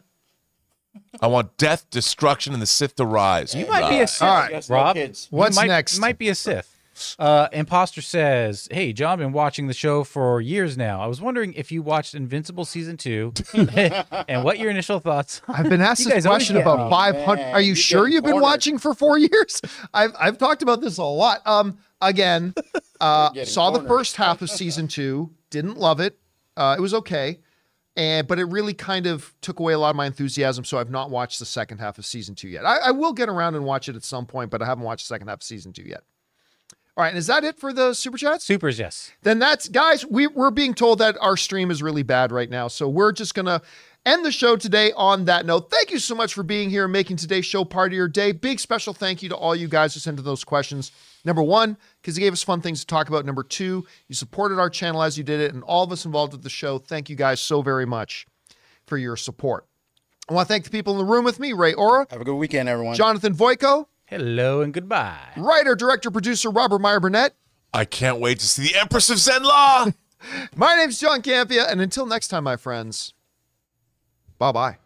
I want death, destruction, and the Sith to rise. You might uh, be a Sith, all right, Rob. What's might, next? Might be a Sith. Uh, Imposter says, "Hey, John, been watching the show for years now. I was wondering if you watched Invincible season two, and what your initial thoughts." I've been asked this question about five hundred. Are you, you sure you've been watching for four years? I've I've talked about this a lot. Um, again, uh, saw cornered. the first half of season two. Didn't love it. Uh, it was okay. And, but it really kind of took away a lot of my enthusiasm, so I've not watched the second half of season two yet. I, I will get around and watch it at some point, but I haven't watched the second half of season two yet. All right, and is that it for the Super Chats? Supers, yes. Then that's, guys, we, we're being told that our stream is really bad right now, so we're just going to end the show today on that note. Thank you so much for being here and making today's show part of your day. Big special thank you to all you guys who sent in those questions. Number one, because you gave us fun things to talk about. Number two, you supported our channel as you did it, and all of us involved with the show, thank you guys so very much for your support. I want to thank the people in the room with me, Ray Ora. Have a good weekend, everyone. Jonathan Voico. Hello and goodbye. Writer, director, producer, Robert Meyer Burnett. I can't wait to see the Empress of Zenn-La. My name's John Campea, and until next time, my friends, bye-bye.